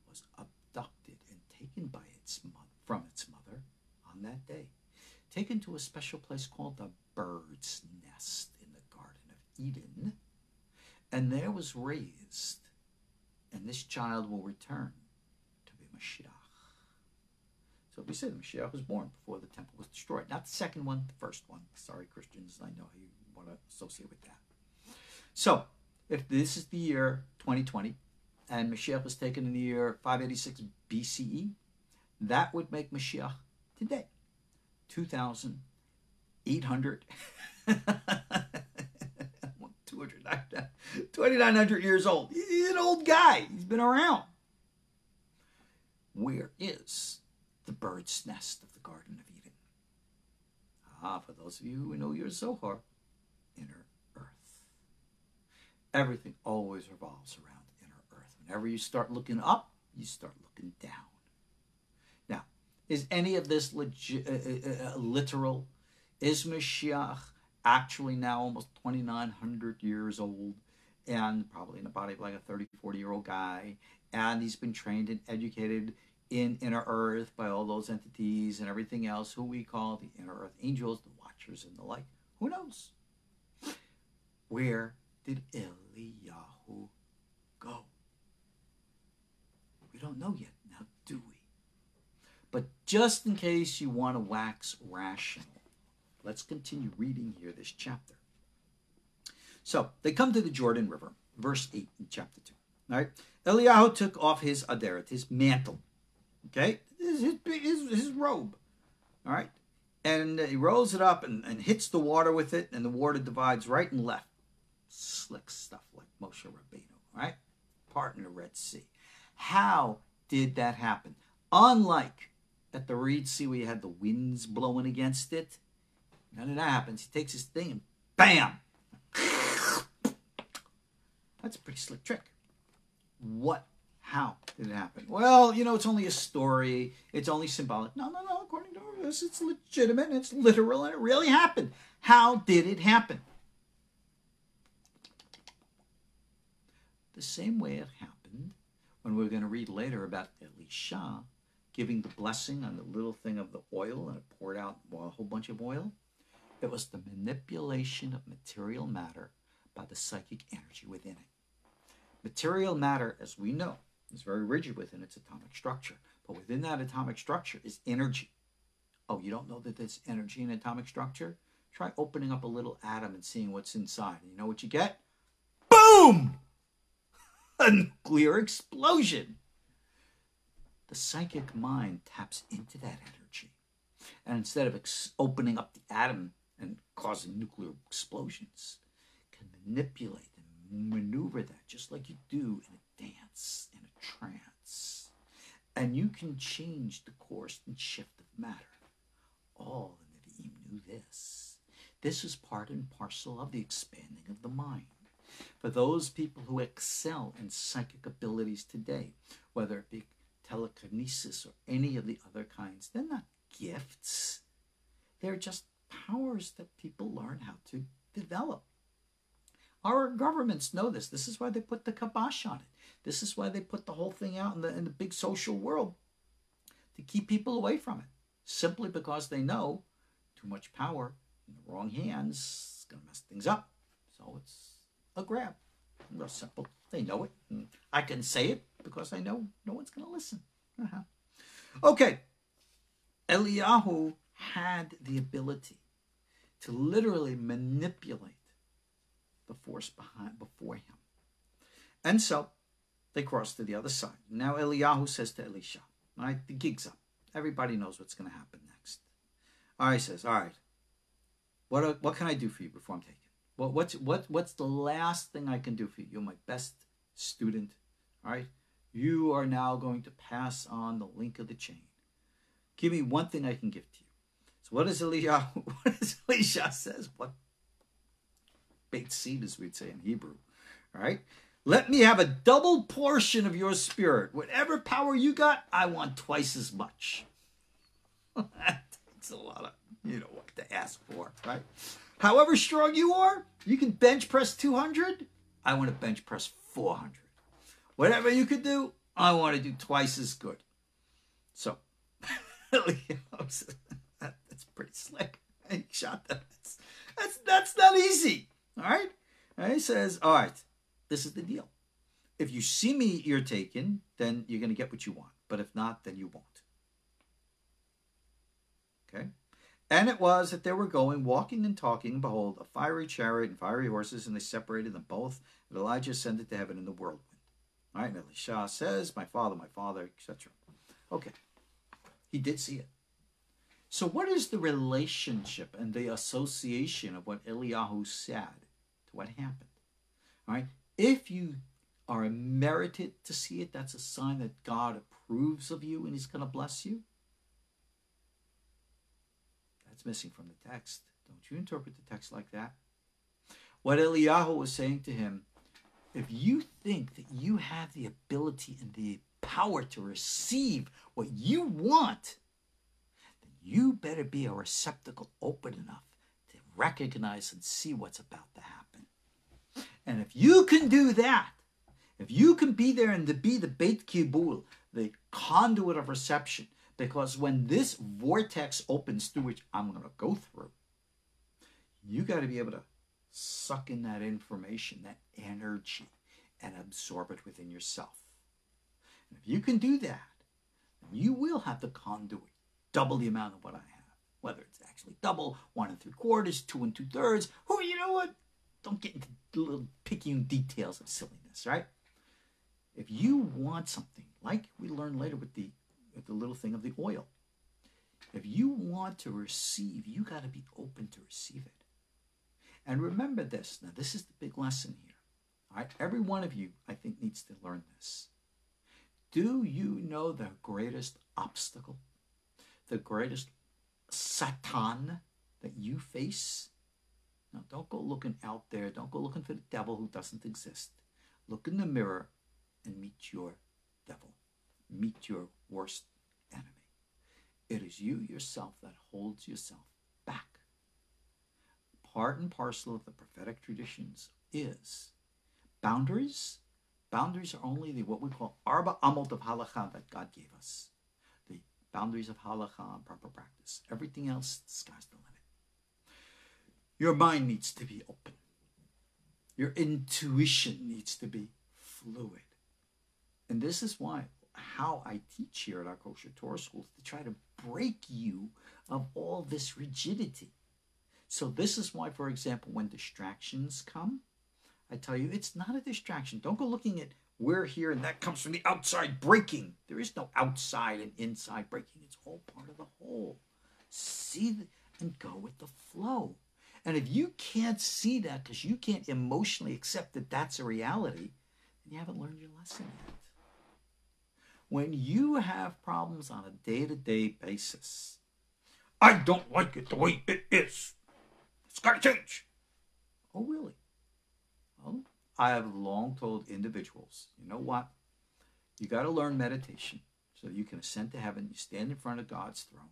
was abducted and taken by its mother, from its mother on that day, taken to a special place called the bird's nest in the Garden of Eden. And there was raised, and this child will return to be Mashiach. So we say the Mashiach was born before the temple was destroyed. Not the second one, the first one. Sorry, Christians, I know you want to associate with that. So, if this is the year twenty twenty, and Mashiach was taken in the year five eighty-six B C E, that would make Mashiach today, two thousand eight hundred twenty-nine hundred years old. He's an old guy. He's been around. Where is the bird's nest of the Garden of Eden? Ah, for those of you who know your Zohar, inner earth. Everything always revolves around inner earth. Whenever you start looking up, you start looking down. Now, is any of this legi- uh, uh, uh, literal? Is Mashiach actually now almost twenty-nine hundred years old and probably in the body of like a thirty, forty year old guy, and he's been trained and educated in inner earth by all those entities and everything else who we call the inner earth angels, the watchers and the like? Who knows? Where did Eliyahu go? We don't know yet, now do we? But just in case you want to wax rational, let's continue reading here this chapter. So they come to the Jordan River, verse eight in chapter two. All right. Eliyahu took off his aderet, his mantle. Okay. His, his, his robe. All right. And he rolls it up and, and hits the water with it, and the water divides right and left. Slick stuff like Moshe Rabbeinu, right? Part in the Red Sea. How did that happen? Unlike at the Red Sea where you had the winds blowing against it, none of that happens. He takes his thing and bam! That's a pretty slick trick. What? How did it happen? Well, you know, it's only a story. It's only symbolic. No, no, no. According to this, it's legitimate. And it's literal, and it really happened. How did it happen? The same way it happened when we're going to read later about Elisha giving the blessing on the little thing of the oil, and it poured out a whole bunch of oil. It was the manipulation of material matter by the psychic energy within it. Material matter, as we know, is very rigid within its atomic structure. But within that atomic structure is energy. Oh, you don't know that there's energy in atomic structure? Try opening up a little atom and seeing what's inside. You know what you get? Boom! A nuclear explosion. The psychic mind taps into that energy. And instead of ex- opening up the atom and causing nuclear explosions, can manipulate and maneuver that just like you do in a dance, in a trance. And you can change the course and shift of matter. All the Nevi'im knew this. This is part and parcel of the expanding of the mind. For those people who excel in psychic abilities today, whether it be telekinesis or any of the other kinds, they're not gifts. They're just powers that people learn how to develop. Our governments know this. This is why they put the kibosh on it. This is why they put the whole thing out in the, in the big social world, to keep people away from it, simply because they know too much power in the wrong hands is going to mess things up. So it's a grab. Real simple. They know it. And I can say it because I know no one's going to listen. Uh-huh. Okay. Eliyahu had the ability to literally manipulate the force behind before him. And so they cross to the other side. Now Eliyahu says to Elisha, all right, the gig's up. Everybody knows what's going to happen next. All right, he says, all right, what, what can I do for you before I'm taken? What, what's, what, what's the last thing I can do for you? You're my best student, all right? You are now going to pass on the link of the chain. Give me one thing I can give to you. So what does Elisha, what does Elisha says? What bait seed, as we'd say in Hebrew, all right? Let me have a double portion of your spirit. Whatever power you got, I want twice as much. That takes a lot of, you know what to ask for, right? However strong you are, you can bench press two hundred. I want to bench press four hundred. Whatever you could do, I want to do twice as good. So, that's pretty slick. He shot that. That's, that's, that's not easy. All right? And he says, all right, this is the deal. If you see me, you're taken, then you're going to get what you want. But if not, then you won't. Okay? And it was that they were going, walking and talking, and behold, a fiery chariot and fiery horses, and they separated them both. And Elijah ascended to heaven in the whirlwind. All right? And Elisha says, my father, my father, et cetera. Okay. He did see it. So what is the relationship and the association of what Eliyahu said to what happened? All right. If you are merited to see it, that's a sign that God approves of you and he's going to bless you. That's missing from the text. Don't you interpret the text like that. What Eliyahu was saying to him, if you think that you have the ability and the power to receive what you want, then you better be a receptacle open enough to recognize and see what's about to happen. And if you can do that, if you can be there and to be the Beit Kibul, the conduit of reception, because when this vortex opens through which I'm going to go through, you got to be able to suck in that information, that energy, and absorb it within yourself. And if you can do that, you will have the conduit, double the amount of what I have. Whether it's actually double, one and three quarters, two and two thirds, who, you know what? Don't get into little picky details of silliness, right? If you want something, like we learn later with the, with the little thing of the oil, if you want to receive, you got to be open to receive it. And remember this. Now, this is the big lesson here. All right? Every one of you, I think, needs to learn this. Do you know the greatest obstacle, the greatest Satan that you face? Now, don't go looking out there. Don't go looking for the devil who doesn't exist. Look in the mirror and meet your devil. Meet your worst enemy. It is you yourself that holds yourself back. Part and parcel of the prophetic traditions is boundaries. Boundaries are only the what we call Arba Amot of Halacha that God gave us. The boundaries of Halacha and proper practice. Everything else, the sky's the limit. Your mind needs to be open. Your intuition needs to be fluid. And this is why, how I teach here at our Kosher Torah School, to try to break you of all this rigidity. So this is why, for example, when distractions come, I tell you, it's not a distraction. Don't go looking at we're here and that comes from the outside breaking. There is no outside and inside breaking. It's all part of the whole. See the, and go with the flow. And if you can't see that because you can't emotionally accept that that's a reality, then you haven't learned your lesson yet. When you have problems on a day-to-day basis, I don't like it the way it is. It's got to change. Oh, really? Well, I have long told individuals, you know what? You got to learn meditation so you can ascend to heaven. You stand in front of God's throne.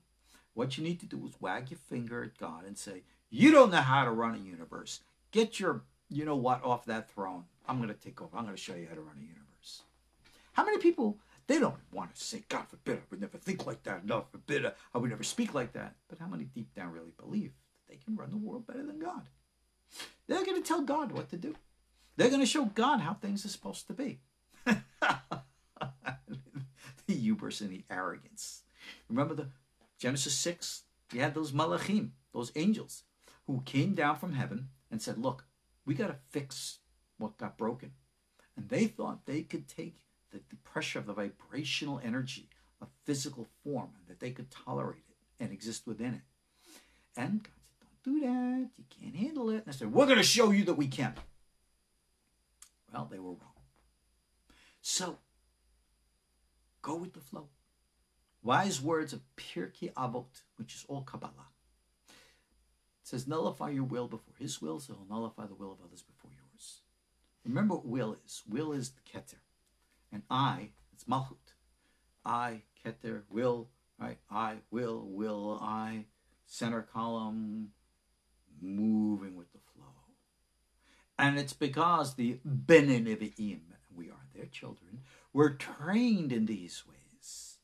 What you need to do is wag your finger at God and say, you don't know how to run a universe. Get your, you know what, off that throne. I'm going to take over. I'm going to show you how to run a universe. How many people, they don't want to say, God forbid, I would never think like that. God forbid, I would never speak like that. But how many deep down really believe? They can run the world better than God. They're going to tell God what to do. They're going to show God how things are supposed to be. The hubris and the arrogance. Remember the Genesis six? You had those malachim, those angels, who came down from heaven and said, look, we got to fix what got broken. And they thought they could take the, the pressure of the vibrational energy of physical form, and that they could tolerate it and exist within it. And God said, do that, you can't handle it. And I said, we're going to show you that we can. Well, they were wrong. So, go with the flow. Wise words of Pirkei Avot, which is all Kabbalah. It says, nullify your will before his will, so he'll nullify the will of others before yours. Remember what will is. Will is the Keter. And I, it's Malchut. I, Keter, will, right? I, will, will, I, center column, moving with the flow. And it's because the Bnei Nevi'im, we are their children, were trained in these ways.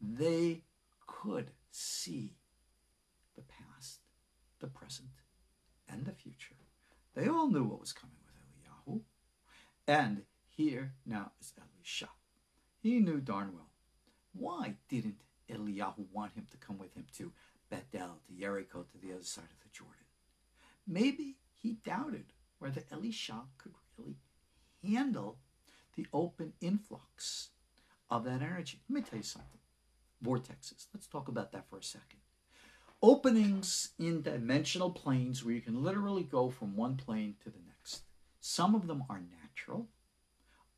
They could see the past, the present, and the future. They all knew what was coming with Eliyahu. And here now is Elisha. He knew darn well. Why didn't Eliyahu want him to come with him too? Bethel, to Jericho, to the other side of the Jordan. Maybe he doubted whether Elisha could really handle the open influx of that energy. Let me tell you something. Vortexes. Let's talk about that for a second. openings in dimensional planes where you can literally go from one plane to the next. Some of them are natural.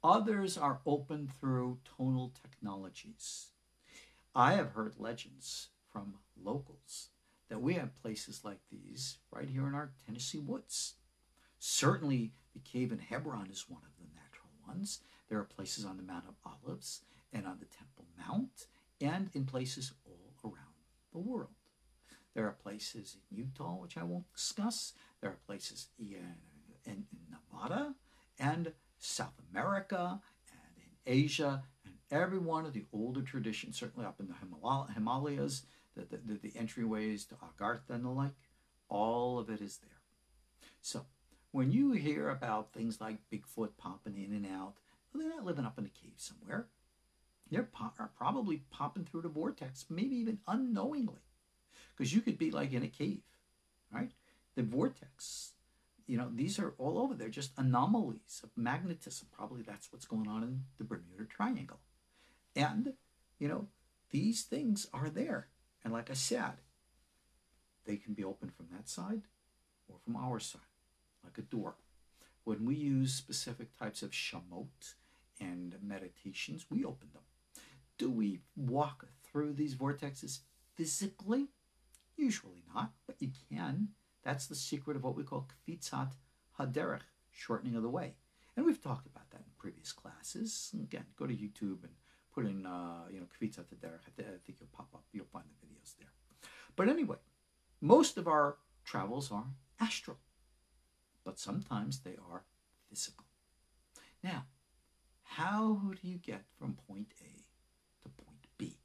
Others are opened through tonal technologies. I have heard legends from locals that we have places like these right here in our Tennessee woods. Certainly, the cave in Hebron is one of the natural ones. There are places on the Mount of Olives and on the Temple Mount and in places all around the world. There are places in Utah, which I won't discuss. There are places in, in, in Nevada and South America and in Asia, and every one of the older traditions, certainly up in the Himal Himalayas, the, the, the, the entryways to Agartha and the like, all of it is there. So when you hear about things like Bigfoot popping in and out, well, they're not living up in a cave somewhere. They're po are probably popping through the vortex, maybe even unknowingly. Because you could be like in a cave, right? The vortex, you know, these are all over. They're just anomalies of magnetism. Probably that's what's going on in the Bermuda Triangle. And, you know, these things are there. And like I said, they can be opened from that side or from our side, like a door. When we use specific types of shamot and meditations, we open them. Do we walk through these vortexes physically? Usually not, but you can. That's the secret of what we call Kvitzat HaDerech, shortening of the way. And we've talked about that in previous classes. Again, go to YouTube and put in, uh, you know, Kvitzat HaDerech. I think you'll pop up. You'll find the videos there. But anyway, most of our travels are astral, but sometimes they are physical. Now, how do you get from point A to point B?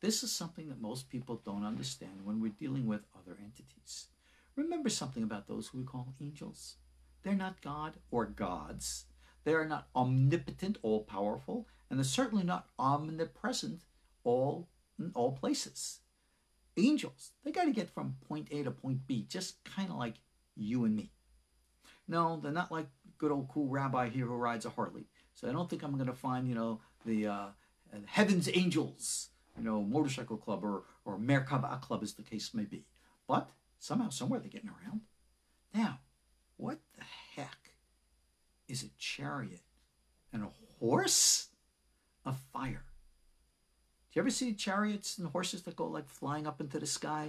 This is something that most people don't understand when we're dealing with other entities. Remember something about those who we call angels. They're not God or gods. They are not omnipotent, all-powerful, and they're certainly not omnipresent, all in all places. Angels, they got to get from point A to point B, just kind of like you and me. No, they're not like good old cool rabbi here who rides a Harley. So I don't think I'm going to find, you know, the uh, Heaven's Angels, you know, motorcycle club or, or Merkava club as the case may be. But somehow, somewhere they're getting around. Now, what the heck is a chariot and a horse of fire? Do you ever see chariots and horses that go like flying up into the sky?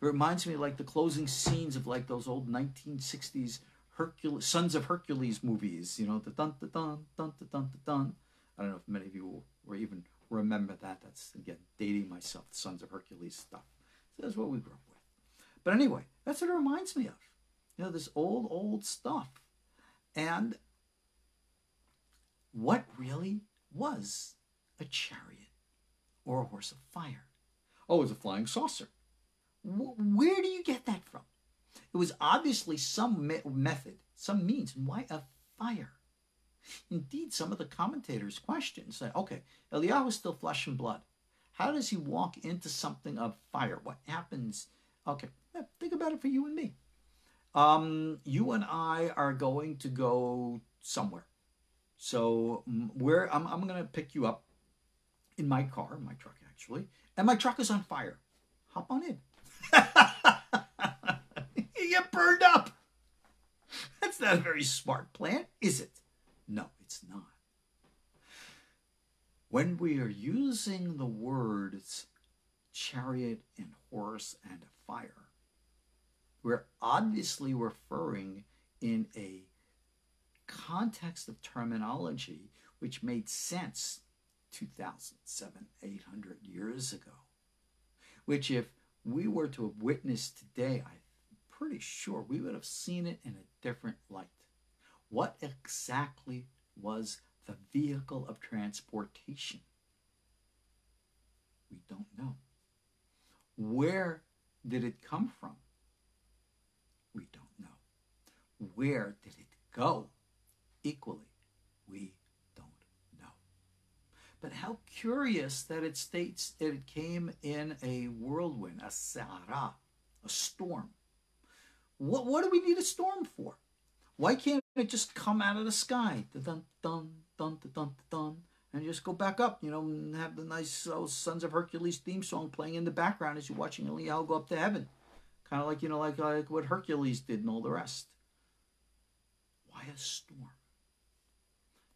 It reminds me of like the closing scenes of like those old nineteen sixties Hercules, Sons of Hercules movies, you know, the dun da dun dun da dun da dun. I don't know if many of you will, will even remember that. That's, again, dating myself, the Sons of Hercules stuff. So that's what we grew up with. But anyway, that's what it reminds me of. You know, this old, old stuff. And what really was a chariot or a horse of fire? Oh, it was a flying saucer. Where do you get that from? It was obviously some me method, some means, and why a fire? Indeed, some of the commentators question, say, okay, Eliyahu is still flesh and blood. How does he walk into something of fire? What happens? Okay, think about it for you and me. Um, you and I are going to go somewhere. So where I'm, I'm going to pick you up in my car, my truck actually, and my truck is on fire. Hop on in. You get burned up. That's not a very smart plan, is it? No, it's not. When we are using the words chariot and horse and a fire, we're obviously referring in a context of terminology which made sense two thousand seven, eight hundred years ago. Which if we were to have witnessed today, I'm pretty sure we would have seen it in a different light. What exactly was the vehicle of transportation? We don't know. Where did it come from? We don't know. Where did it go? Equally, we don't know. But how curious that it states that it came in a whirlwind, a sa'ara, a storm. What, what do we need a storm for? Why can't it just come out of the sky? Dun, dun, dun, dun, dun, dun, dun, and you just go back up, you know, and have the nice uh, Sons of Hercules theme song playing in the background as you're watching Eliyahu go up to heaven. Kind of like, you know, like, like what Hercules did and all the rest. Why a storm?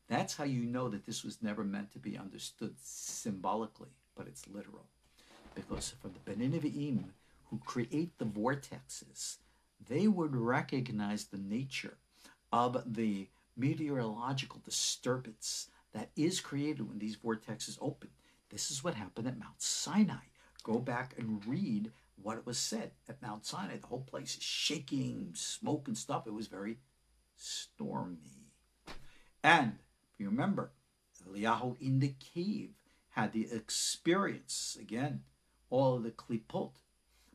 That's how you know that this was never meant to be understood symbolically, but it's literal. Because from the Bnei Nevi'im, who create the vortexes, they would recognize the nature of the meteorological disturbance that is created when these vortexes open. This is what happened at Mount Sinai. Go back and read what it was said at Mount Sinai. The whole place is shaking, smoke and stuff. It was very stormy. And if you remember, Eliyahu in the cave had the experience, again, all of the klipot.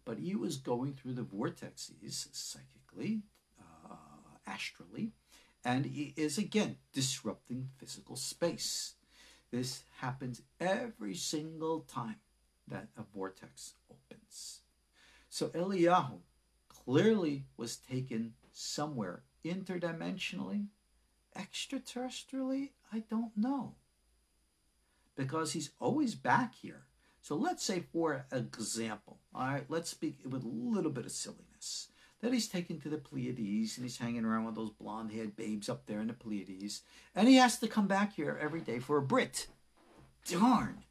But he was going through the vortexes psychically, uh, astrally, and he is, again, disrupting physical space. This happens every single time that a vortex opens. So Eliyahu clearly was taken somewhere interdimensionally, extraterrestrially, I don't know. Because he's always back here. So let's say, for example, all right, let's speak with a little bit of silliness, that he's taken to the Pleiades and he's hanging around with those blonde-haired babes up there in the Pleiades. And he has to come back here every day for a Brit. Darn,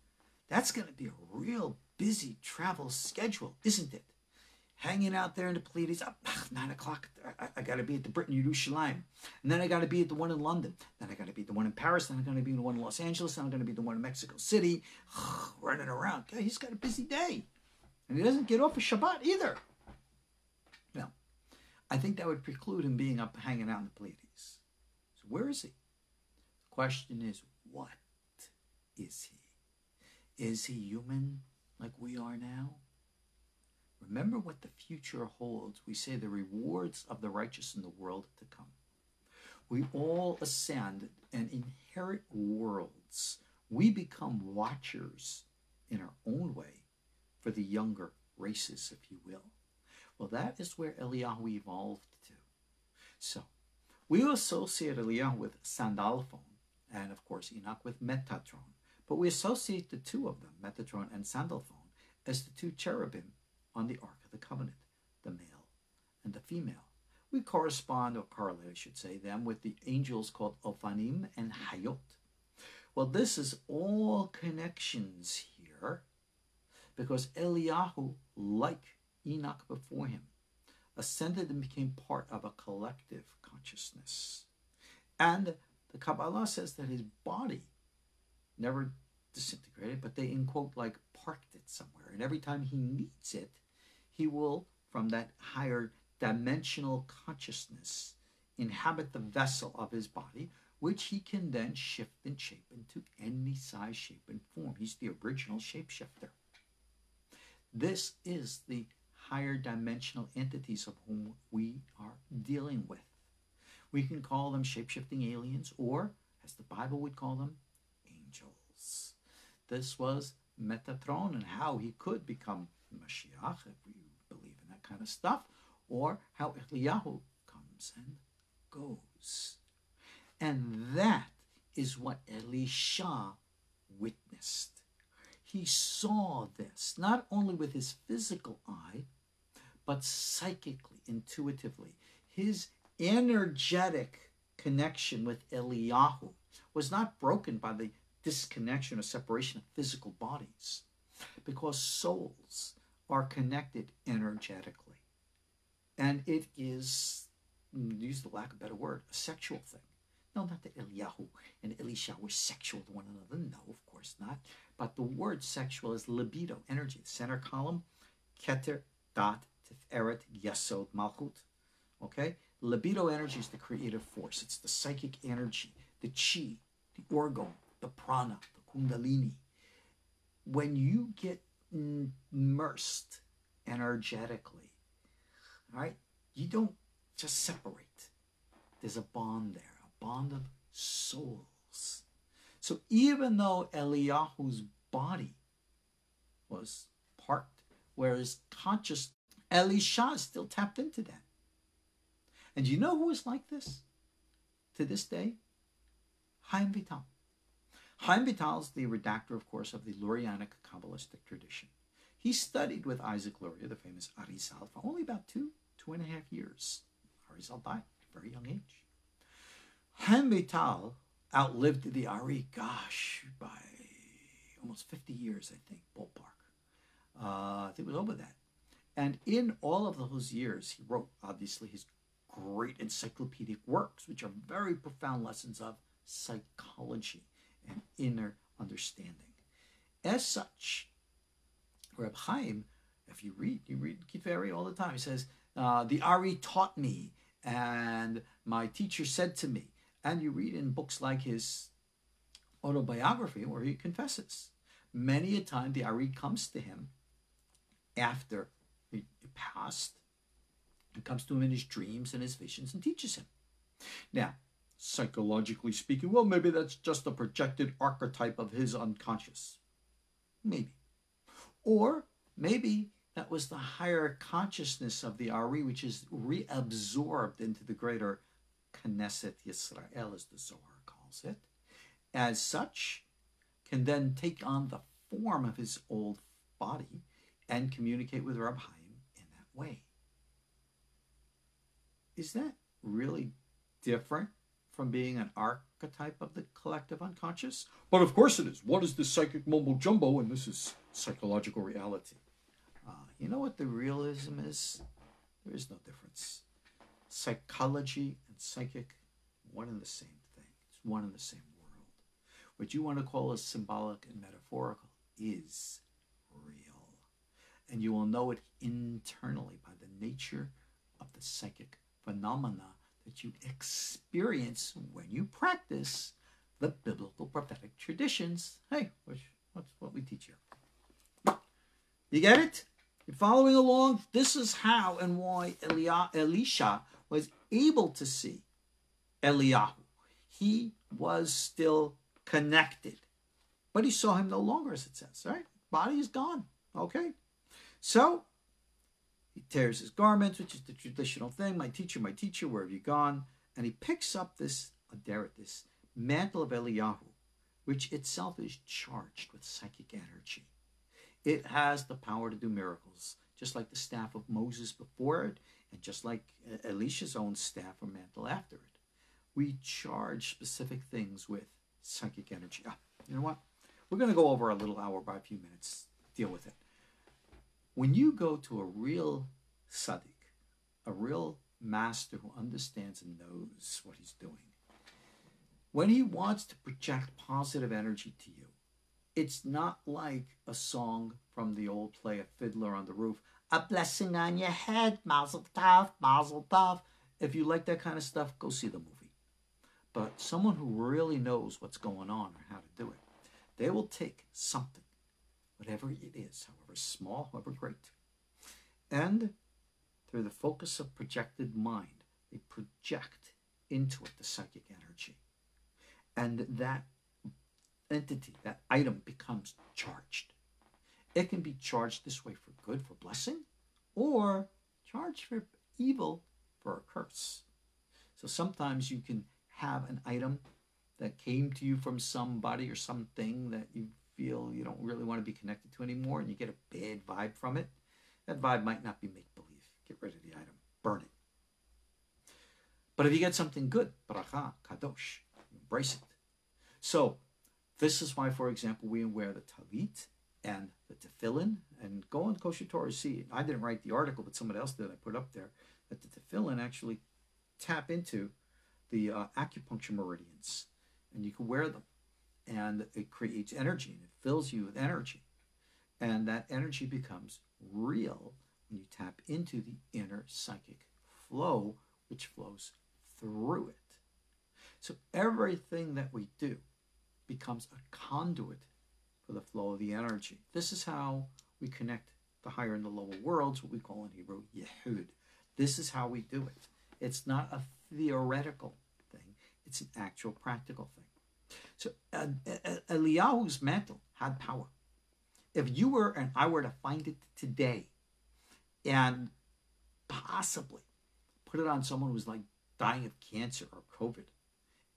that's going to be a real busy travel schedule, isn't it? Hanging out there in the Pleiades, oh, nine o'clock, I, I got to be at the Brit in Yerushalayim. And then I got to be at the one in London. Then I got to be at the one in Paris. Then I'm going to be at the one in Los Angeles. Then I'm going to be at the one in Mexico City. Running around. God, he's got a busy day. And he doesn't get off of Shabbat either. I think that would preclude him being up hanging out in the Pleiades. So where is he? The question is, what is he? Is he human like we are now? Remember what the future holds. We say the rewards of the righteous in the world to come. We all ascend and inherit worlds. We become watchers in our own way for the younger races, if you will. Well, that is where Eliyahu evolved to. So, we associate Eliyahu with Sandalfon, and of course Enoch with Metatron. But we associate the two of them, Metatron and Sandalfon, as the two cherubim on the Ark of the Covenant, the male and the female. We correspond, or correlate, I should say, them with the angels called Ophanim and Hayot. Well, this is all connections here, because Eliyahu, like Enoch before him, ascended and became part of a collective consciousness. And the Kabbalah says that his body never disintegrated, but they, in quote, like parked it somewhere. And every time he needs it, he will, from that higher dimensional consciousness, inhabit the vessel of his body, which he can then shift and shape into any size, shape, and form. He's the original shapeshifter. This is the higher dimensional entities of whom we are dealing with. We can call them shape-shifting aliens, or, as the Bible would call them, angels. This was Metatron and how he could become Mashiach, if we believe in that kind of stuff, or how Eliyahu comes and goes. And that is what Elisha witnessed. He saw this, not only with his physical eye, but psychically, intuitively. His energetic connection with Eliyahu was not broken by the disconnection or separation of physical bodies, because souls are connected energetically. And it is, use the lack of a better word, a sexual thing. No, not that Eliyahu and Elisha were sexual to one another. No, of course not. But the word sexual is libido, energy. Center column, Keter, Dot, Tiferet, Yesod, Malchut. Okay? Libido energy is the creative force. It's the psychic energy, the chi, the orgo, the prana, the kundalini. When you get immersed energetically, all right, you don't just separate. There's a bond there. Bond of souls. So even though Eliyahu's body was parked, whereas conscious Elisha still tapped into that. And you know who is like this to this day? Haim Vital. Haim Vital is the redactor, of course, of the Lurianic Kabbalistic tradition. He studied with Isaac Luria, the famous Arizal, for only about two, two and a half years. Arizal died at a very young age. Haim Vital outlived the Ari, gosh, by almost fifty years, I think, ballpark. Uh, I think it was over that. And in all of those years, he wrote, obviously, his great encyclopedic works, which are very profound lessons of psychology and inner understanding. As such, Reb Chaim, if you read, you read Kiferi all the time, he says, uh, the Ari taught me, and my teacher said to me, and you read in books like his autobiography where he confesses. Many a time the Ari comes to him after he passed, and comes to him in his dreams and his visions and teaches him. Now, psychologically speaking, well, maybe that's just a projected archetype of his unconscious. Maybe. Or maybe that was the higher consciousness of the Ari, which is reabsorbed into the greater Knesset Yisrael, as the Zohar calls it. As such, can then take on the form of his old body and communicate with Reb Chaim in that way. Is that really different from being an archetype of the collective unconscious? But of course it is. What is this psychic mumbo-jumbo? And this is psychological reality. Uh, you know what the realism is? There is no difference. Psychology and psychic, one and the same thing. It's one and the same world. What you want to call as symbolic and metaphorical is real. And you will know it internally by the nature of the psychic phenomena that you experience when you practice the biblical prophetic traditions. Hey, which, what's what we teach here. You get it? You're following along? This is how and why Elisha was able to see Eliyahu. He was still connected, but he saw him no longer, as it says, right? Body is gone, okay? So he tears his garments, which is the traditional thing. My teacher, my teacher, where have you gone? And he picks up this aderet, this mantle of Eliyahu, which itself is charged with psychic energy. It has the power to do miracles, just like the staff of Moses before it, and just like Elisha's own staff or mantle after it. We charge specific things with psychic energy. Ah, you know what? We're going to go over a little hour by a few minutes. Deal with it. When you go to a real tzaddik, a real master who understands and knows what he's doing, when he wants to project positive energy to you, it's not like a song from the old play, A Fiddler on the Roof, a blessing on your head, mazel tov, mazel tov. If you like that kind of stuff, go see the movie. But someone who really knows what's going on or how to do it, they will take something, whatever it is, however small, however great. And through the focus of projected mind, they project into it the psychic energy. And that entity, that item, becomes charged. It can be charged this way for good, for blessing, or charged for evil, for a curse. So sometimes you can have an item that came to you from somebody or something that you feel you don't really want to be connected to anymore, and you get a bad vibe from it. That vibe might not be make-believe. Get rid of the item. Burn it. But if you get something good, bracha, kadosh, embrace it. So this is why, for example, we wear the talit and the tefillin. And go on Kosher Torah, see, I didn't write the article, but someone else did. I put up there that the tefillin actually tap into the uh, acupuncture meridians. And you can wear them. And it creates energy, and it fills you with energy. And that energy becomes real when you tap into the inner psychic flow, which flows through it. So everything that we do becomes a conduit for the flow of the energy. This is how we connect the higher and the lower worlds, what we call in Hebrew, Yehud. This is how we do it. It's not a theoretical thing. It's an actual practical thing. So uh, uh, Eliyahu's mantle had power. If you were and I were to find it today and possibly put it on someone who's like dying of cancer or COVID,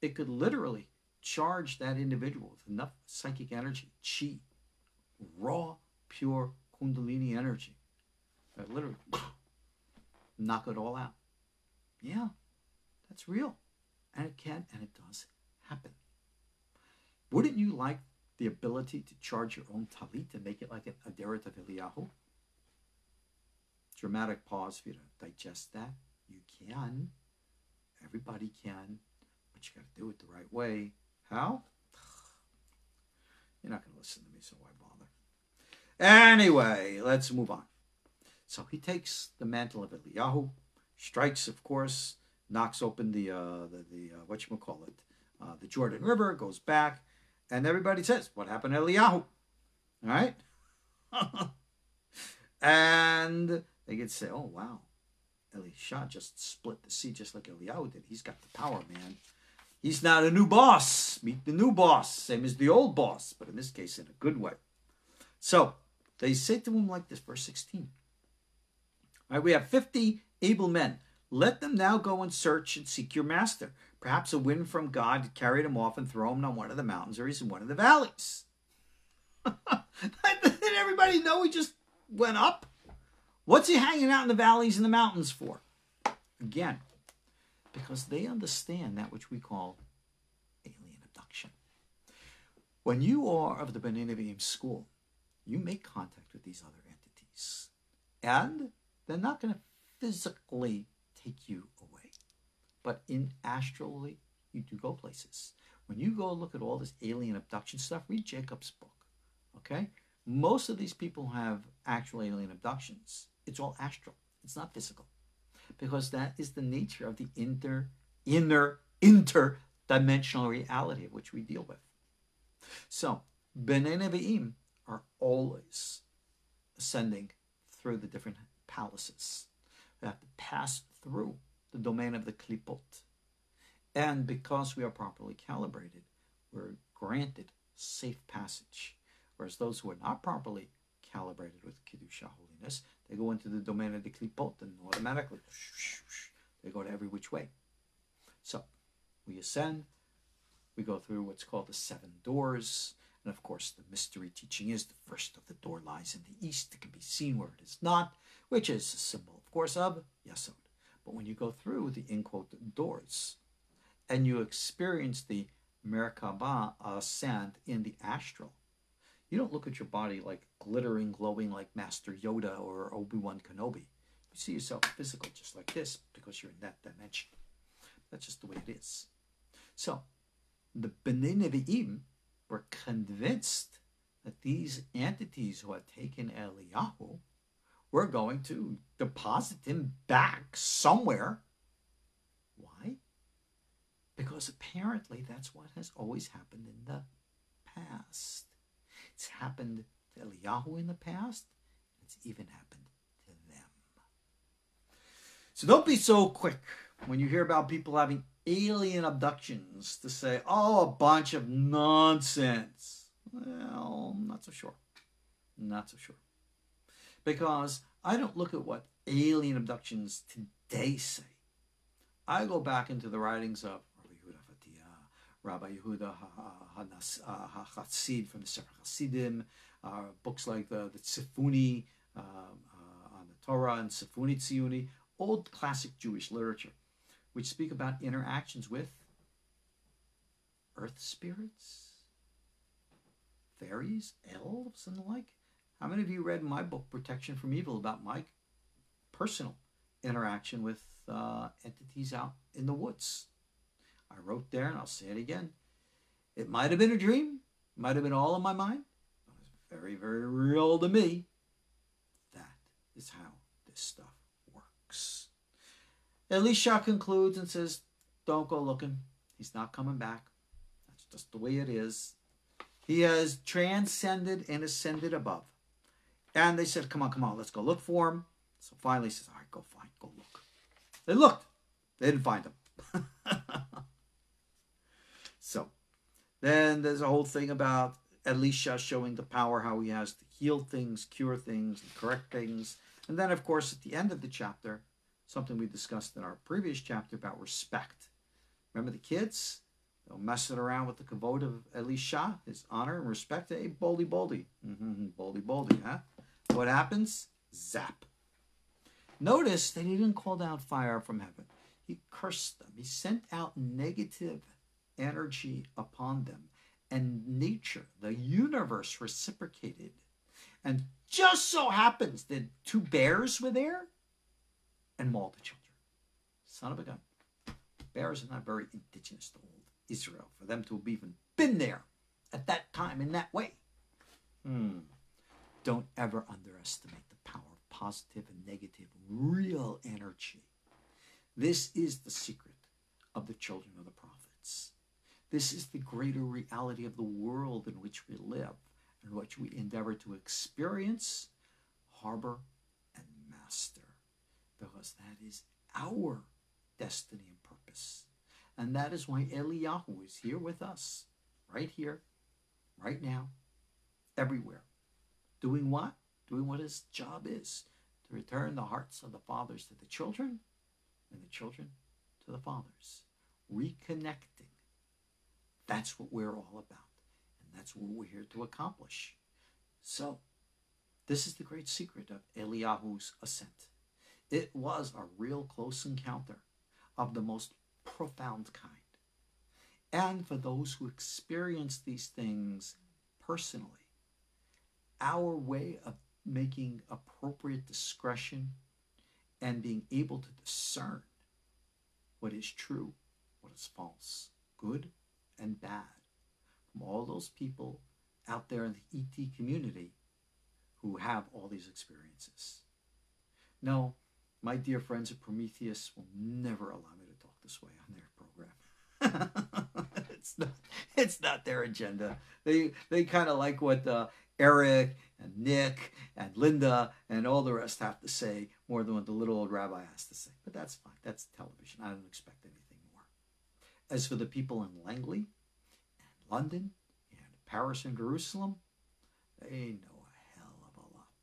it could literally charge that individual with enough psychic energy, chi, raw, pure kundalini energy, that literally knock it all out. Yeah, that's real. And it can, and it does happen. Wouldn't you like the ability to charge your own talit and make it like an Aderet of Eliyahu? Dramatic pause for you to digest that. You can. Everybody can. But you got to do it the right way. How? You're not going to listen to me, so why bother? Anyway, let's move on. So he takes the mantle of Eliyahu, strikes, of course, knocks open the, uh, the, the uh, whatchamacallit, uh, the Jordan River, goes back, and everybody says, what happened to Eliyahu? All right? And they could say, oh, wow, Elisha just split the sea just like Eliyahu did. He's got the power, man. He's not a new boss. Meet the new boss, same as the old boss, but in this case, in a good way. So they say to him like this, verse sixteen. All right, we have fifty able men. Let them now go and search and seek your master. Perhaps a wind from God carried him off and thrown him on one of the mountains, or he's in one of the valleys. Did everybody know he just went up? What's he hanging out in the valleys and the mountains for? Again, because they understand that which we call alien abduction. When you are of the Bnei Nevi'im school, you make contact with these other entities. And they're not going to physically take you away. But in astrally, you do go places. When you go look at all this alien abduction stuff, read Jacob's book. Okay? Most of these people have actual alien abductions. It's all astral. It's not physical. Because that is the nature of the inter, inner, interdimensional reality of which we deal with. So, Bnei Nevi'im are always ascending through the different palaces. We have to pass through the domain of the klipot. And because we are properly calibrated, we're granted safe passage. Whereas those who are not properly calibrated with Kedusha holiness, they go into the domain of the klipot and automatically whoosh, whoosh, they go to every which way. So we ascend, we go through what's called the seven doors. And of course, the mystery teaching is the first of the door lies in the east. It can be seen where it is not, which is a symbol, of course, of Yesod. But when you go through the, in quote, doors, and you experience the Merkava ascent in the astral, you don't look at your body like glittering, glowing like Master Yoda or Obi-Wan Kenobi. You see yourself physical just like this because you're in that dimension. That's just the way it is. So, the Bnei Nevi'im were convinced that these entities who had taken Eliyahu were going to deposit him back somewhere. Why? Because apparently that's what has always happened in the past. It's happened to Eliyahu in the past. It's even happened to them. So don't be so quick when you hear about people having alien abductions to say, oh, a bunch of nonsense. Well, not so sure. Not so sure. Because I don't look at what alien abductions today say. I go back into the writings of Rabbi Yehuda HaChasid from the Sefer Chassidim, uh, books like the, the Tzifuni um, uh, on the Torah and Tzifuni Tziyuni, old classic Jewish literature, which speak about interactions with earth spirits, fairies, elves, and the like. How many of you read my book, Protection from Evil, about my personal interaction with uh, entities out in the woods? I wrote there, and I'll say it again. It might have been a dream. It might have been all in my mind. It was very, very real to me. That is how this stuff works. Elisha concludes and says, don't go looking. He's not coming back. That's just the way it is. He has transcended and ascended above. And they said, come on, come on, let's go look for him. So finally he says, all right, go find, go look. They looked. They didn't find him. So, then there's a whole thing about Elisha showing the power, how he has to heal things, cure things, and correct things. And then, of course, at the end of the chapter, something we discussed in our previous chapter about respect. Remember the kids? Don't mess it around with the kavod of Elisha, his honor and respect to a boldy boldy. Mm-hmm, boldy boldy, huh? What happens? Zap. Notice that he didn't call down fire from heaven. He cursed them. He sent out negative energy upon them. And nature, the universe, reciprocated. And just so happens that two bears were there and mauled the children. Son of a gun. Bears are not very indigenous to old Israel. For them to have even been there at that time in that way. Hmm. Don't ever underestimate the power of positive and negative real energy. This is the secret of the children of the prophets. This is the greater reality of the world in which we live and which we endeavor to experience, harbor, and master. Because that is our destiny and purpose. And that is why Eliyahu is here with us, right here, right now, everywhere. Doing what? Doing what his job is, to return the hearts of the fathers to the children and the children to the fathers. Reconnecting. That's what we're all about. And that's what we're here to accomplish. So, this is the great secret of Eliyahu's ascent. It was a real close encounter of the most profound kind. And for those who experience these things personally, our way of making appropriate discretion and being able to discern what is true, what is false, good, and bad, from all those people out there in the E T community who have all these experiences. No, my dear friends at Prometheus will never allow me to talk this way on their program. it's not, it's not their agenda. They they kind of like what uh, Eric and Nick and Linda and all the rest have to say more than what the little old rabbi has to say. But that's fine. That's television. I don't expect anything. As for the people in Langley, and London, and Paris and Jerusalem, they know a hell of a lot.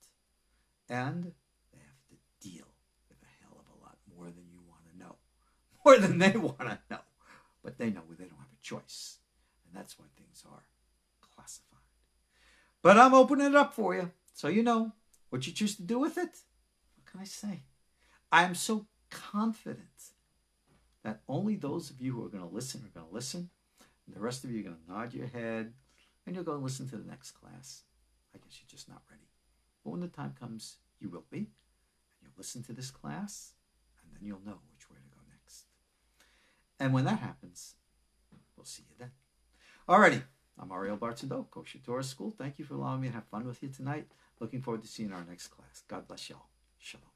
And they have to deal with a hell of a lot more than you want to know. More than they want to know. But they know they don't have a choice. And that's why things are classified. But I'm opening it up for you. So you know what you choose to do with it. What can I say? I am so confident that only those of you who are going to listen are going to listen, and the rest of you are going to nod your head, and you'll go and listen to the next class. I guess you're just not ready. But when the time comes, you will be, and you'll listen to this class, and then you'll know which way to go next. And when that happens, we'll see you then. Alrighty, I'm Ariel Bar Tzadok, Kosher Torah School. Thank you for allowing me to have fun with you tonight. Looking forward to seeing our next class. God bless y'all. Shalom.